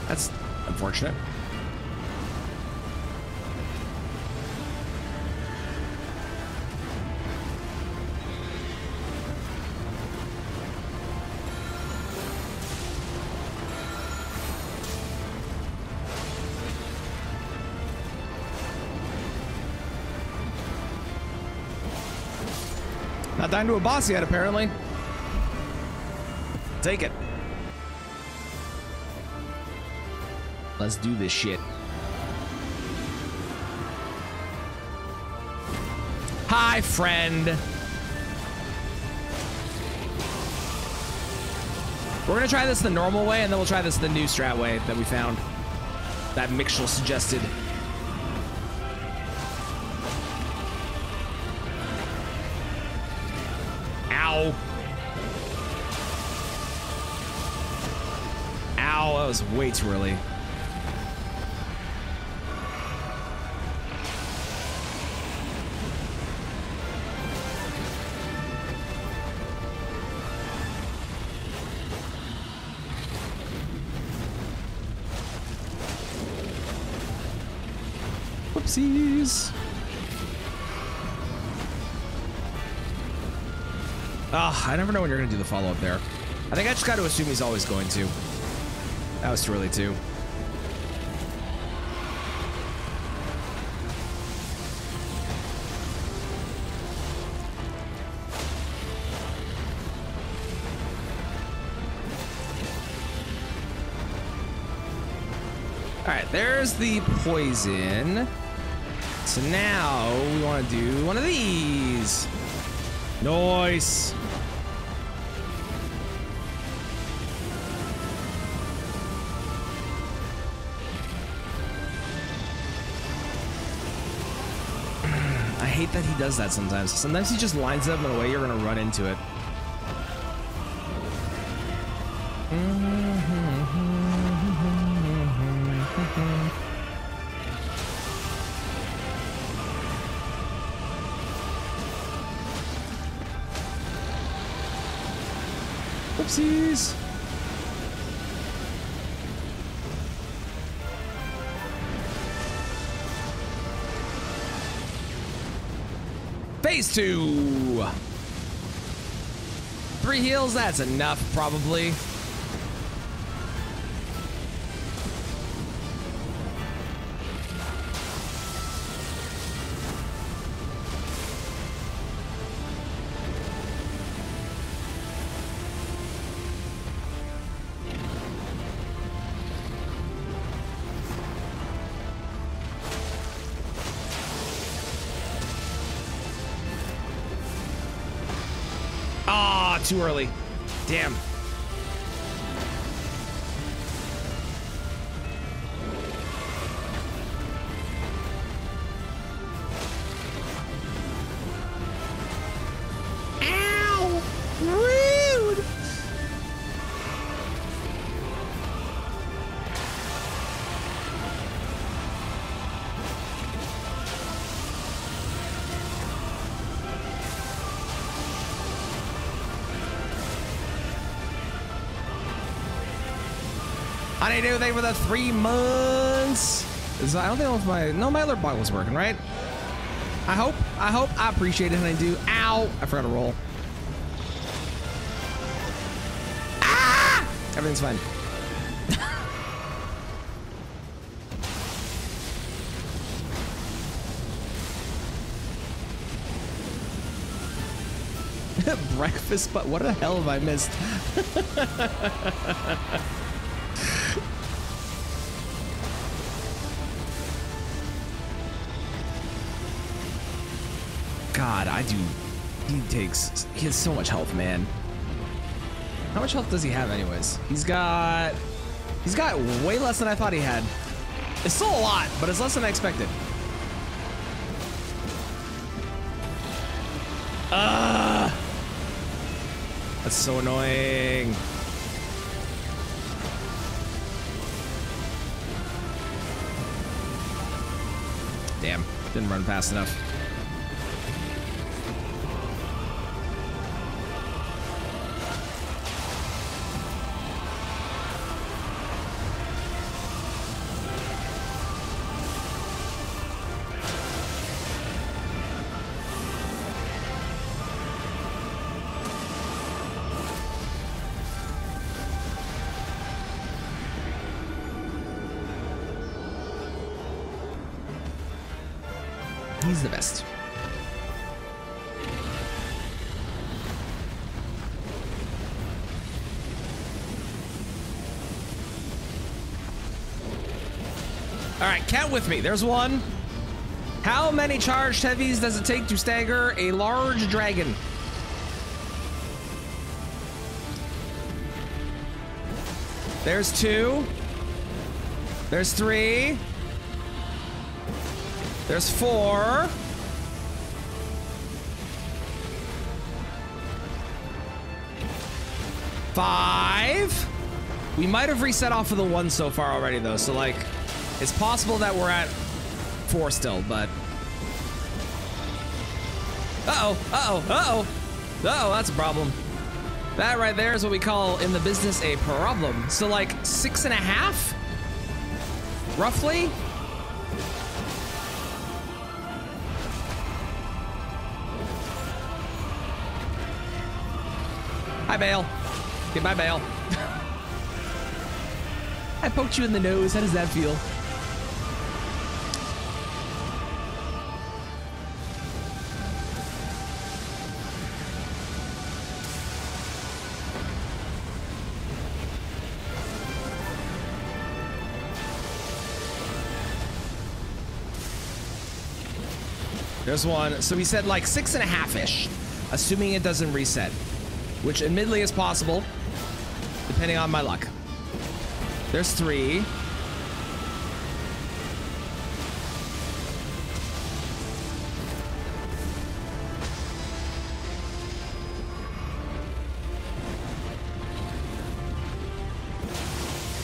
That's unfortunate. Not dying to a boss yet, apparently. Take it. Let's do this shit. Hi, friend. We're gonna try this the normal way, and then we'll try this the new strat way that we found. That Mixel suggested. Ow. Ow, that was way too early. Ah, I never know when you're gonna do the follow-up there. I think I just got to assume he's always going to. That was too early too. All right, there's the poison. So now we want to do one of these. Nice. I hate that he does that sometimes. Sometimes he just lines it up in a way you're going to run into it. Oopsies. Phase 2. 3 heals, that's enough probably. Ah, oh, too early. Damn. I didn't do anything for the 3 months. I don't think my alert bot was working, right? I hope, I appreciate it, and I do. Ow! I forgot to roll. Ah! Everything's fine. Breakfast, but what the hell have I missed? God, I do. He has so much health, man. How much health does he have, anyways? He's got way less than I thought he had. It's still a lot, but it's less than I expected. That's so annoying. Damn, didn't run fast enough. He's the best. All right, count with me. There's one. How many charged heavies does it take to stagger a large dragon? There's two. There's three. There's four. Five. We might have reset off of the one so far already, though. So, like, it's possible that we're at four still, but. Uh-oh, uh-oh, uh-oh. Uh-oh, that's a problem. That right there is what we call in the business a problem. So, like, 6.5? Roughly? I bail. Get my bail. I poked you in the nose. How does that feel? There's one. So we said like 6.5-ish, assuming it doesn't reset. Which admittedly is possible, depending on my luck. There's three.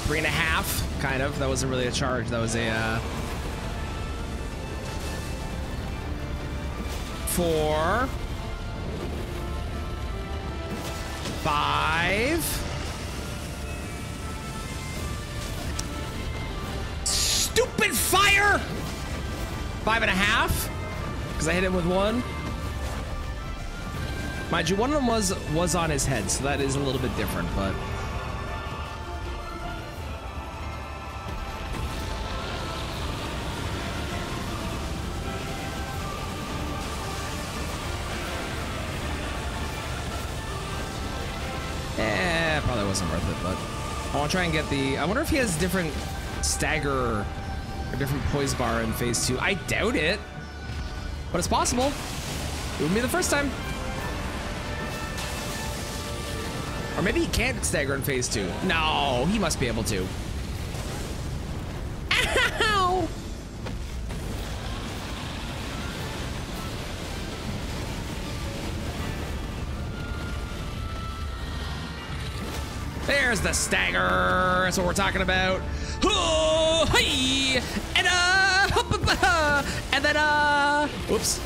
Three and a half, kind of. That wasn't really a charge, that was a, four. 5. Stupid fire! 5.5. Because I hit him with one. Mind you, one of them was on his head, so that is a little bit different, but. Wasn't worth it, but I want to try and get the. I wonder if he has different stagger or different poise bar in phase 2. I doubt it, but it's possible. It wouldn't be the first time. Or maybe he can't stagger in phase two. No, he must be able to. Ow! There's the stagger. That's what we're talking about. Oh, hey! And then, whoops.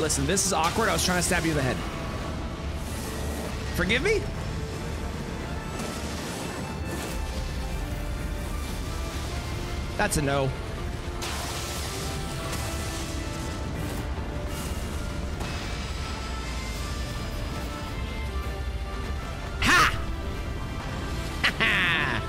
Listen, this is awkward. I was trying to stab you in the head. Forgive me? That's a no. Ha! Ha ha!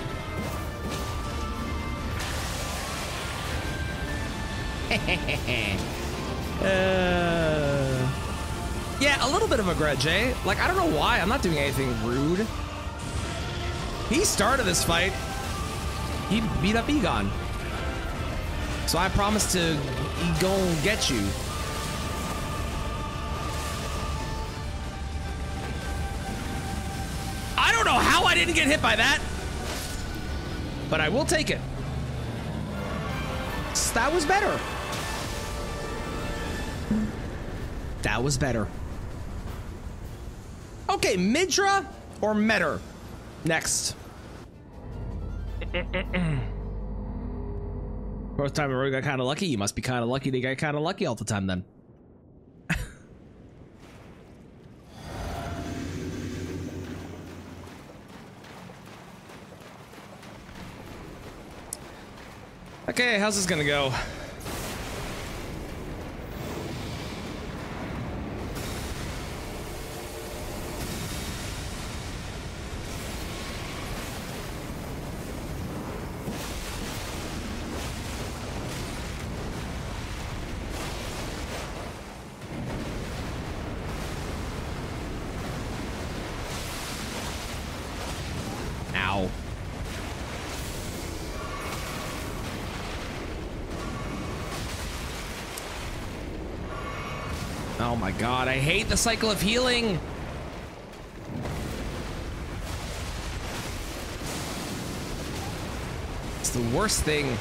Yeah, a little bit of a grudge, eh? Like, I don't know why. I'm not doing anything rude. He started this fight. He beat up Egon. So I promise to go get you. I don't know how I didn't get hit by that, but I will take it. That was better. That was better. Okay, Midra or Metter? Next. First time I really got kind of lucky. You must be kind of lucky. They got kind of lucky all the time then. Okay, how's this gonna go? Oh my god, I hate the cycle of healing. It's the worst thing.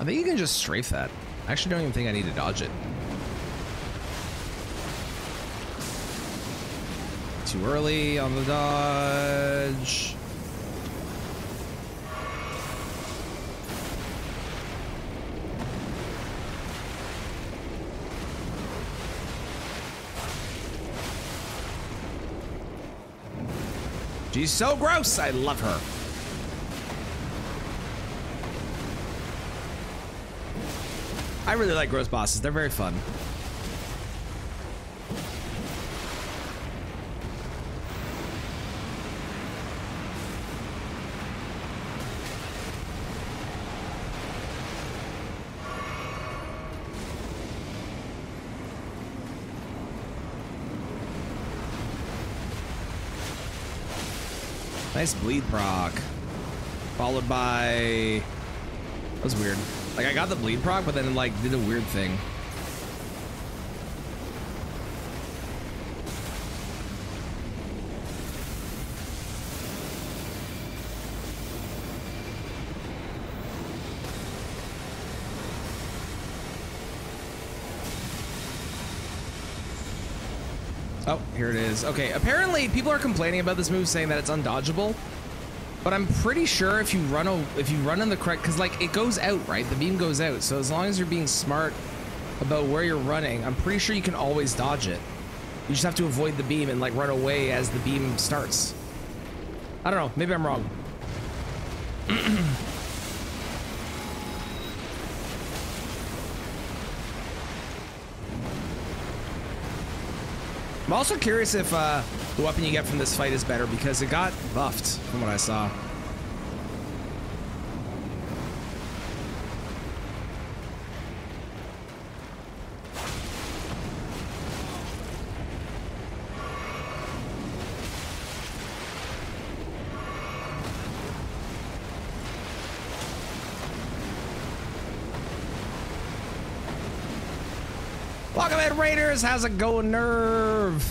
I think you can just strafe that. I actually don't even think I need to dodge it. Too early on the dodge. She's so gross. I love her. I really like gross bosses. They're very fun. Nice bleed proc. Followed by... That was weird. Like, I got the bleed proc, but then, like, did a weird thing. Oh, here it is. Okay, apparently people are complaining about this move, saying that it's undodgeable. But I'm pretty sure if you run in the correct, because like it goes out, right? The beam goes out. So as long as you're being smart about where you're running, I'm pretty sure you can always dodge it. You just have to avoid the beam and like run away as the beam starts. I don't know. Maybe I'm wrong. I'm also curious if the weapon you get from this fight is better, because it got buffed from what I saw. Raiders, how's it going, Nerve?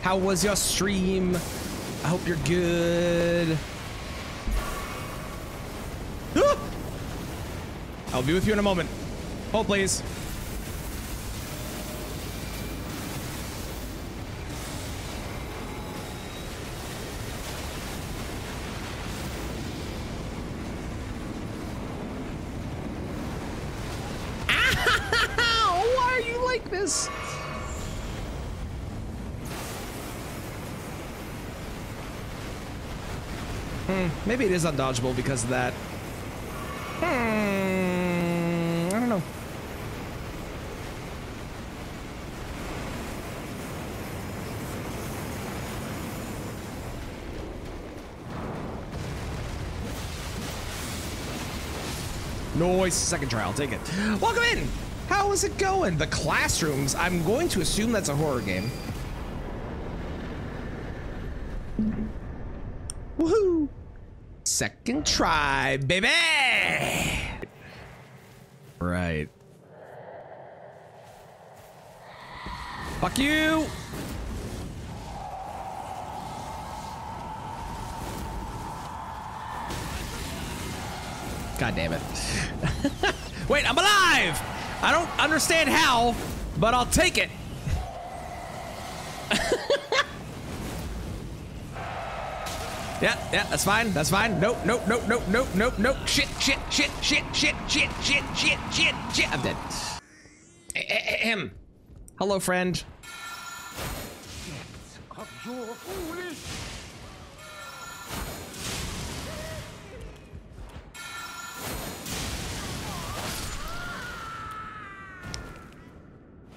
How was your stream? I hope you're good. Ah! I'll be with you in a moment. Hold, please. Maybe it is undodgeable because of that. I don't know. Nice. Second trial. Take it. Welcome in. How is it going? The classrooms. I'm going to assume that's a horror game. Woohoo. Second try, baby! Right. Fuck you! God damn it. Wait, I'm alive! I don't understand how, but I'll take it. Yeah, that's fine, that's fine. Nope, nope, nope, nope, nope, nope, nope. Shit, shit, shit, shit, shit, shit, shit, shit, shit, shit. I'm dead. Ahem. Hello, friend.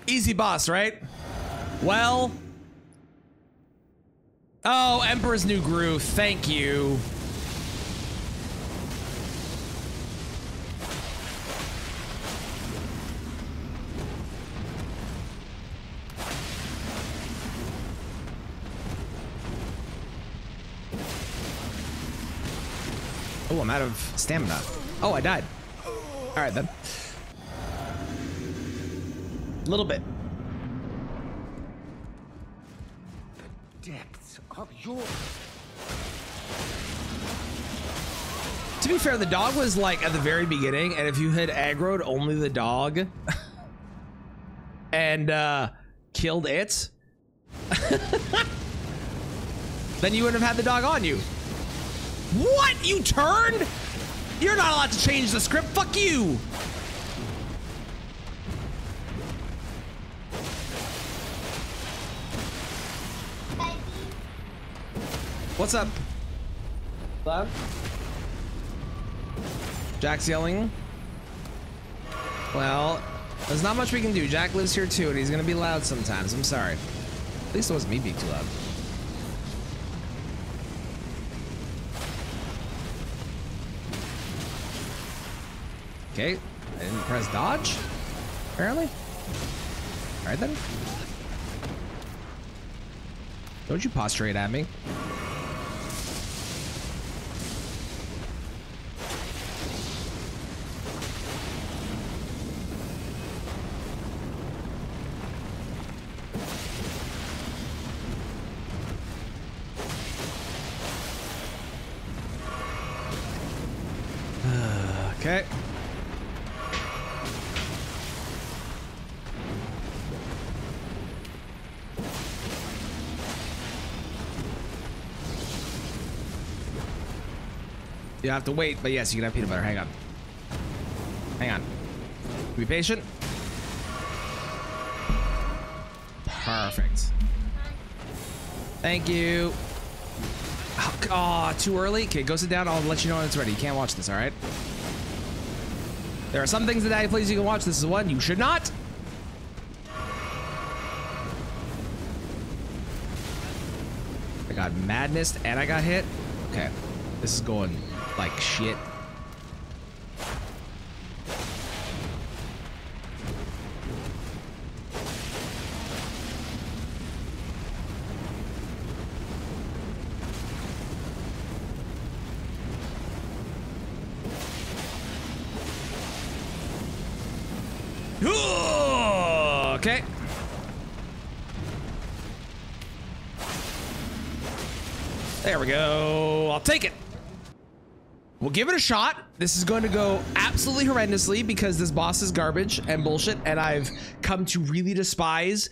Easy boss, right? Well... Oh, Emperor's New Groove, thank you. Oh, I'm out of stamina. Oh, I died. All right, then. A little bit. To be fair, the dog was like at the very beginning, and if you had aggroed only the dog and killed it, then you wouldn't have had the dog on you. What? You turned? You're not allowed to change the script. Fuck you. What's up? Love? Jack's yelling. Well, there's not much we can do. Jack lives here too, and he's gonna be loud sometimes. I'm sorry. At least it wasn't me being too loud. Okay, I didn't press dodge, apparently. All right then. Don't you prostrate at me. Okay. You have to wait, but yes, you can have peanut butter. Hang on. Hang on. Be patient. Perfect. Thank you. Oh, too early? Okay, go sit down. I'll let you know when it's ready. You can't watch this, all right? There are some things that I please you can watch. This is one you should not. madness and I got hit. Okay, this is going like shit. Okay. There we go. I'll take it. We'll give it a shot. This is going to go absolutely horrendously because this boss is garbage and bullshit, and I've come to really despise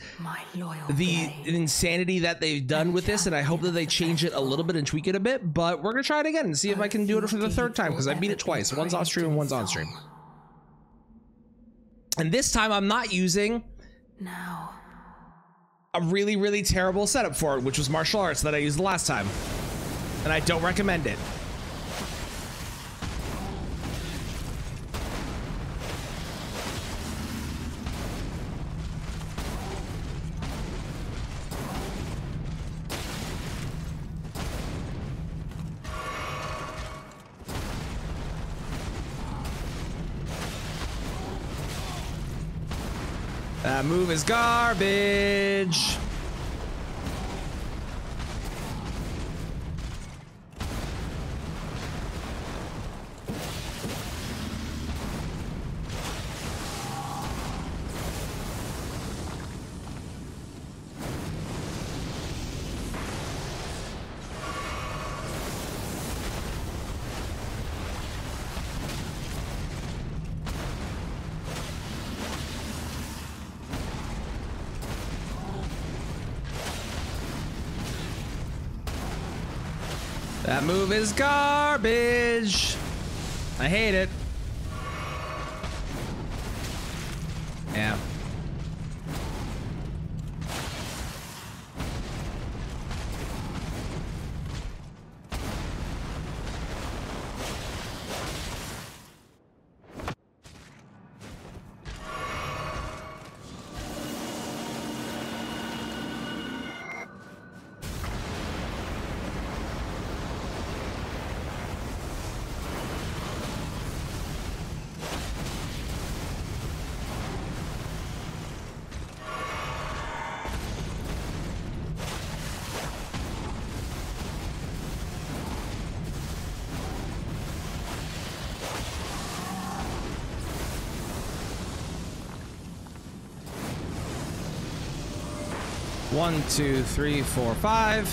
the insanity that they've done with this, and I hope that they change it a little bit and tweak it a bit, but we're going to try it again and see if I can do it for the third time because I beat it twice. One's off stream and one's on stream. And this time I'm not using a really, really terrible setup for it, which was martial arts that I used the last time. And I don't recommend it. That move is garbage. That move is garbage. I hate it. Yeah. One, two, three, four, five.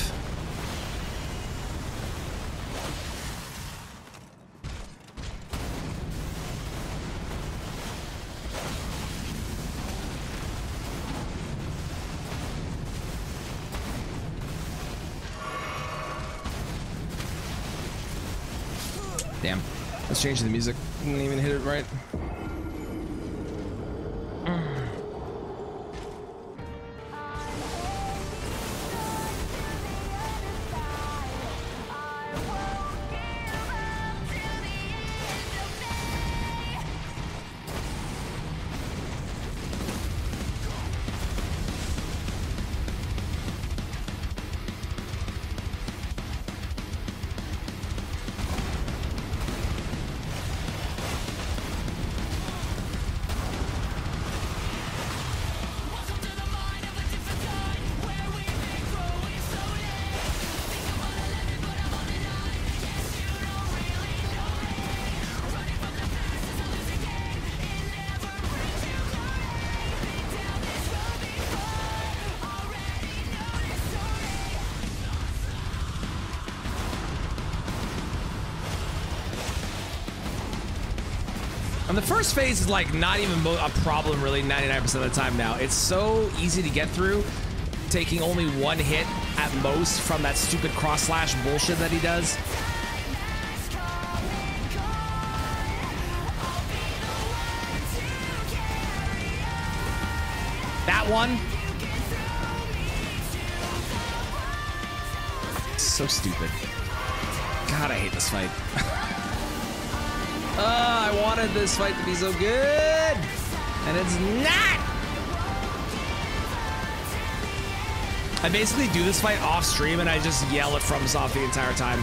Damn. Let's change the music. Didn't even hit it right. The first phase is like not even a problem really 99% of the time now. It's so easy to get through, taking only one hit at most from that stupid cross slash bullshit that he does. That one. So stupid. God, I hate this fight. Oh, I wanted this fight to be so good, and it's not! I basically do this fight off stream and I just yell at FromSoft the entire time.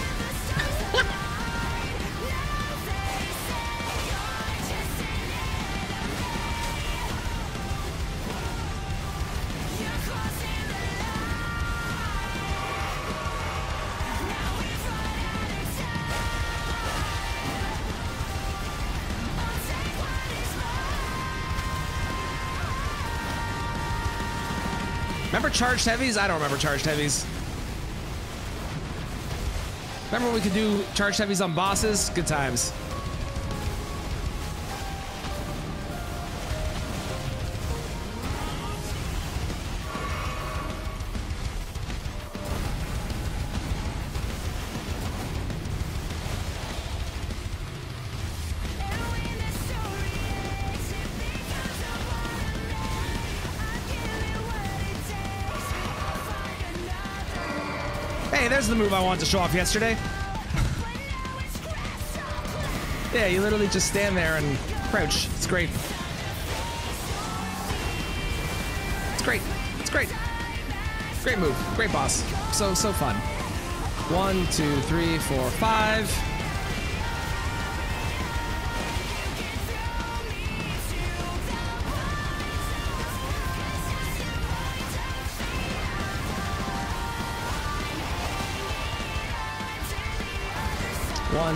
Charged heavies? I don't remember charged heavies. Remember when we could do charged heavies on bosses? Good times. The move I wanted to show off yesterday. Yeah, you literally just stand there and crouch. It's great. It's great. It's great. Great move. Great boss. So fun. 1, 2, 3, 4, 5. One,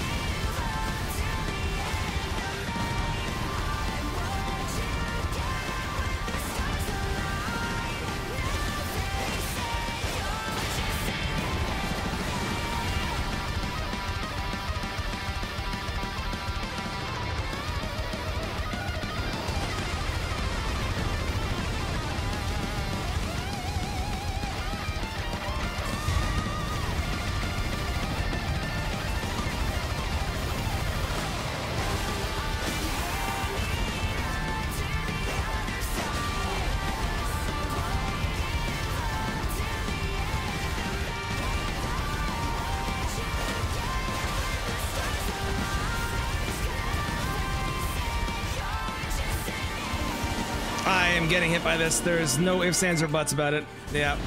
Getting hit by this. There's no ifs, ands, or buts about it. Yeah.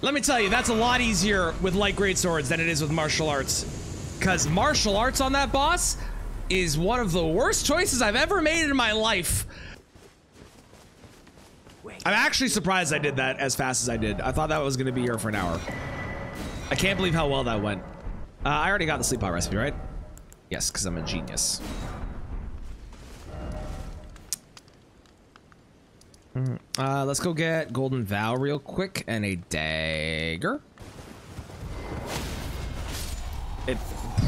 Let me tell you, that's a lot easier with light greatswords than it is with martial arts. Because martial arts on that boss is one of the worst choices I've ever made in my life. I'm actually surprised I did that as fast as I did. I thought that was going to be here for an hour. I can't believe how well that went. I already got the sleep pot recipe, right? Yes, because I'm a genius. Let's go get Golden Vow real quick and a dagger. It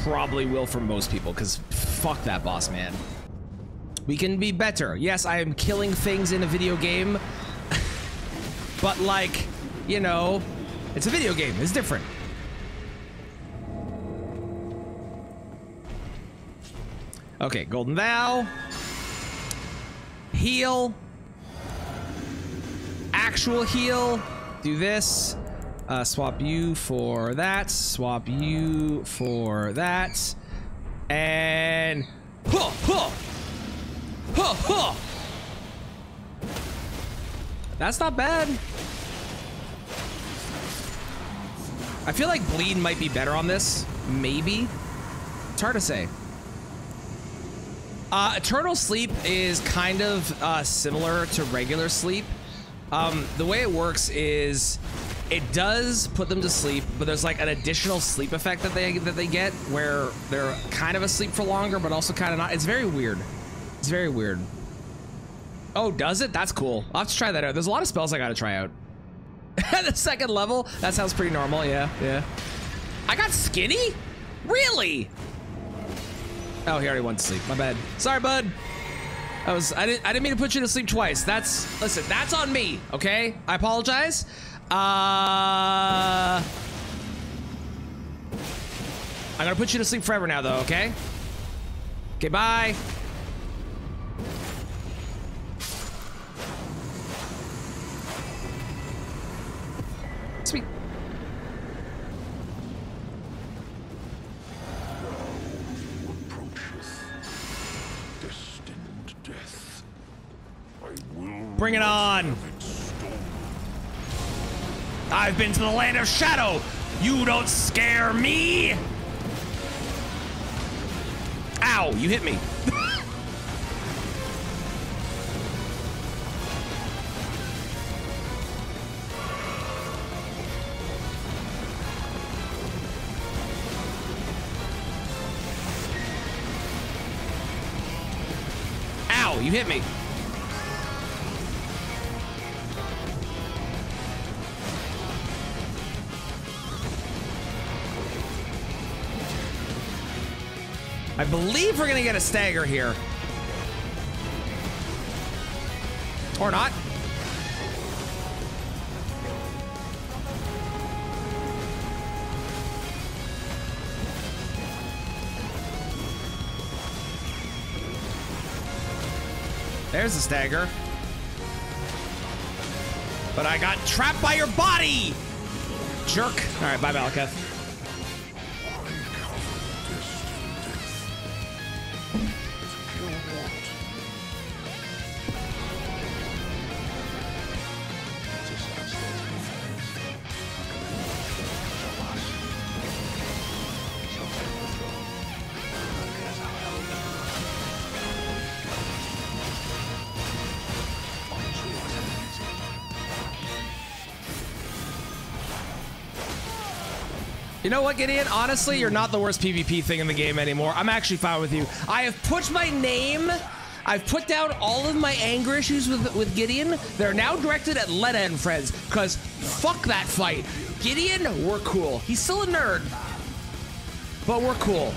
probably will for most people, because fuck that boss, man. We can be better. Yes, I am killing things in a video game. But, like, you know, it's a video game. It's different. Okay, Golden Vow. Heal. Actual heal. Do this. Swap you for that. Swap you for that. And... Huh, huh. Huh, huh. That's not bad. I feel like bleed might be better on this. Maybe. It's hard to say. Eternal sleep is kind of similar to regular sleep. The way it works is... It does put them to sleep, but there's like an additional sleep effect that they get where they're kind of asleep for longer, but also kind of not. It's very weird. It's very weird. Oh, does it? That's cool. I'll have to try that out. There's a lot of spells I got to try out. At the second level, that sounds pretty normal. Yeah, yeah. I got skinny? Really? Oh, he already went to sleep. My bad. Sorry, bud. I didn't mean to put you to sleep twice. Listen, that's on me. Okay, I apologize. I'm gonna put you to sleep forever now, though, okay? Okay, bye. Sweet. Now approaches destined death. I will bring it on. I've been to the land of shadow. You don't scare me. Ow, you hit me. Ow, you hit me. I believe we're gonna get a stagger here. Or not. There's a stagger. But I got trapped by your body! Jerk. Alright, bye Malakith. You know what, Gideon? Honestly, you're not the worst PvP thing in the game anymore. I'm actually fine with you. I have put my name, I've put down all of my anger issues with Gideon. They're now directed at Leta and friends, because fuck that fight. Gideon, we're cool. He's still a nerd, but we're cool.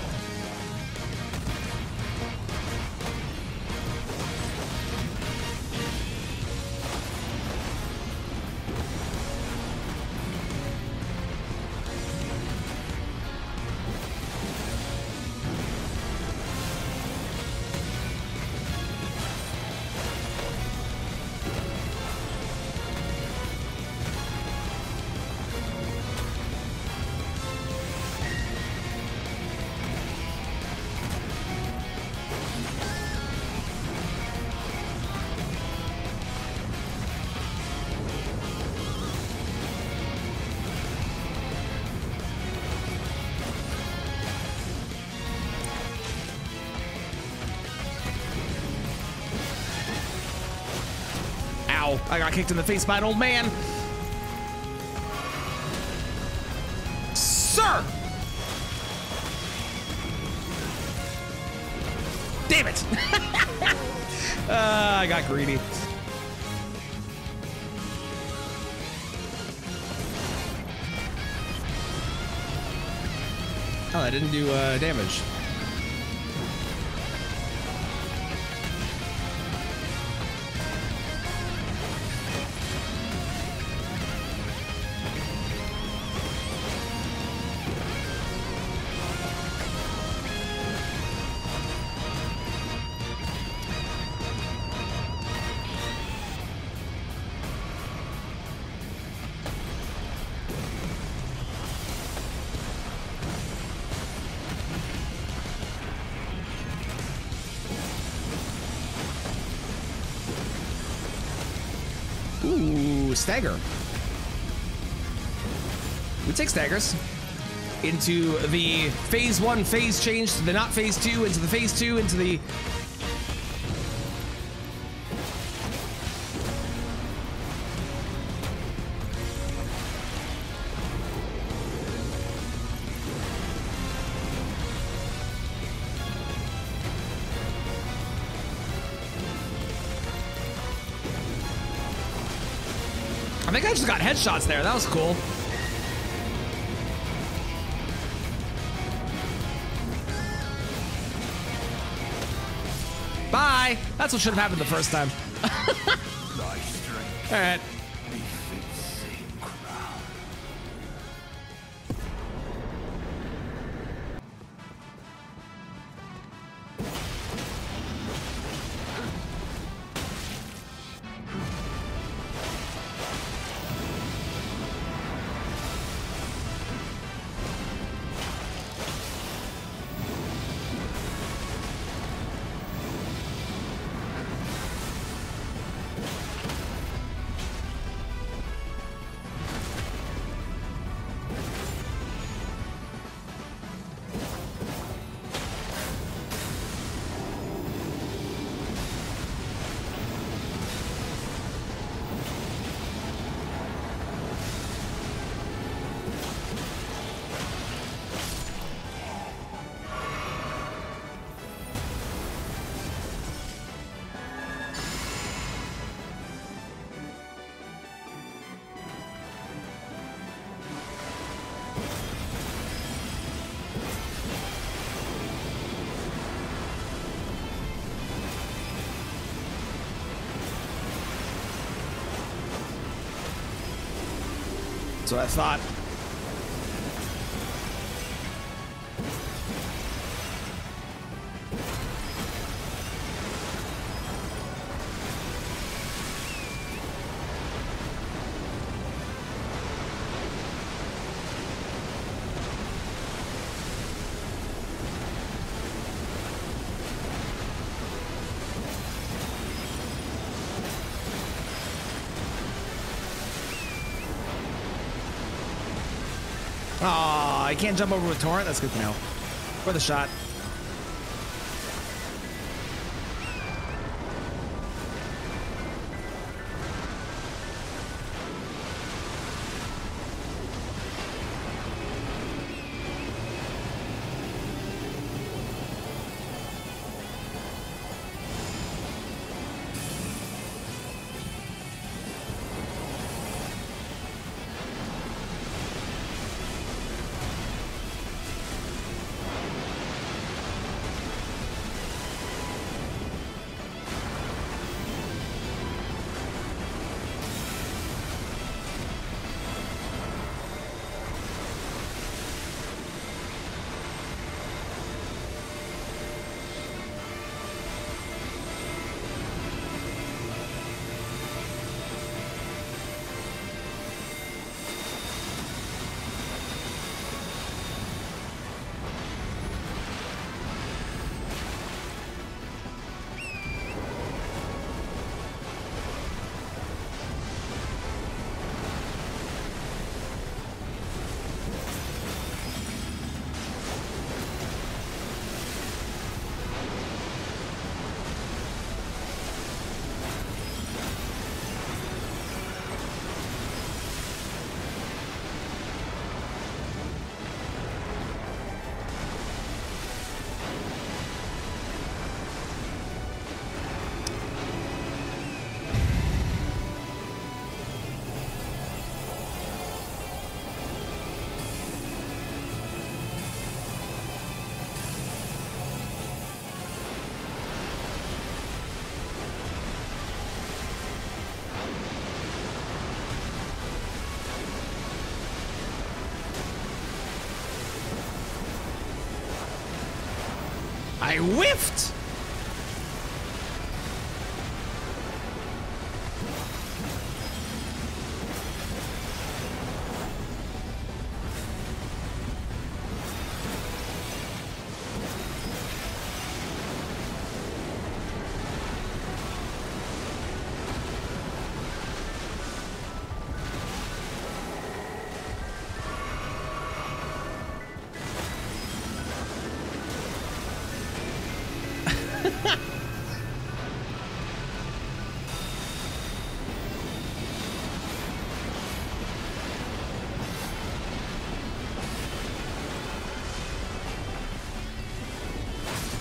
I got kicked in the face by an old man. Sir! Damn it! I got greedy. Oh, I didn't do damage. Stagger. We take staggers into the phase one phase change to the not phase two, into the phase two, into the... I just got headshots there. That was cool. Bye. That's what should have happened the first time. All right. That's what I thought. I can't jump over with Torrent? That's good to know. For the shot. I whiffed!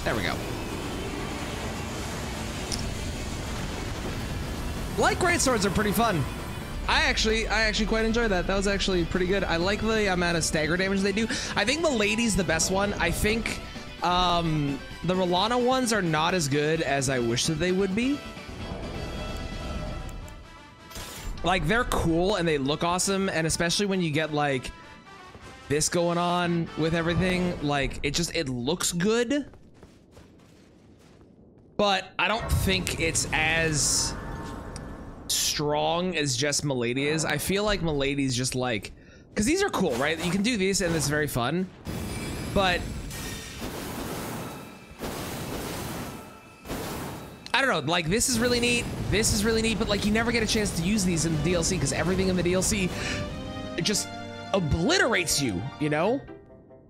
There we go. Light greatswords are pretty fun. I actually quite enjoy that. That was actually pretty good. I like the amount of stagger damage they do. I think Milady's the best one. I think the Rellana ones are not as good as I wish that they would be. Like, they're cool and they look awesome, and especially when you get like this going on with everything, like it looks good. But I don't think it's as strong as just Milady is. I feel like Milady's just like, because these are cool, right? You can do these and it's very fun, but I don't know, like this is really neat. This is really neat, but like you never get a chance to use these in the DLC because everything in the DLC just obliterates you, you know?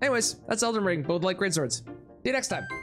Anyways, that's Elden Ring, both like greatswords. See you next time.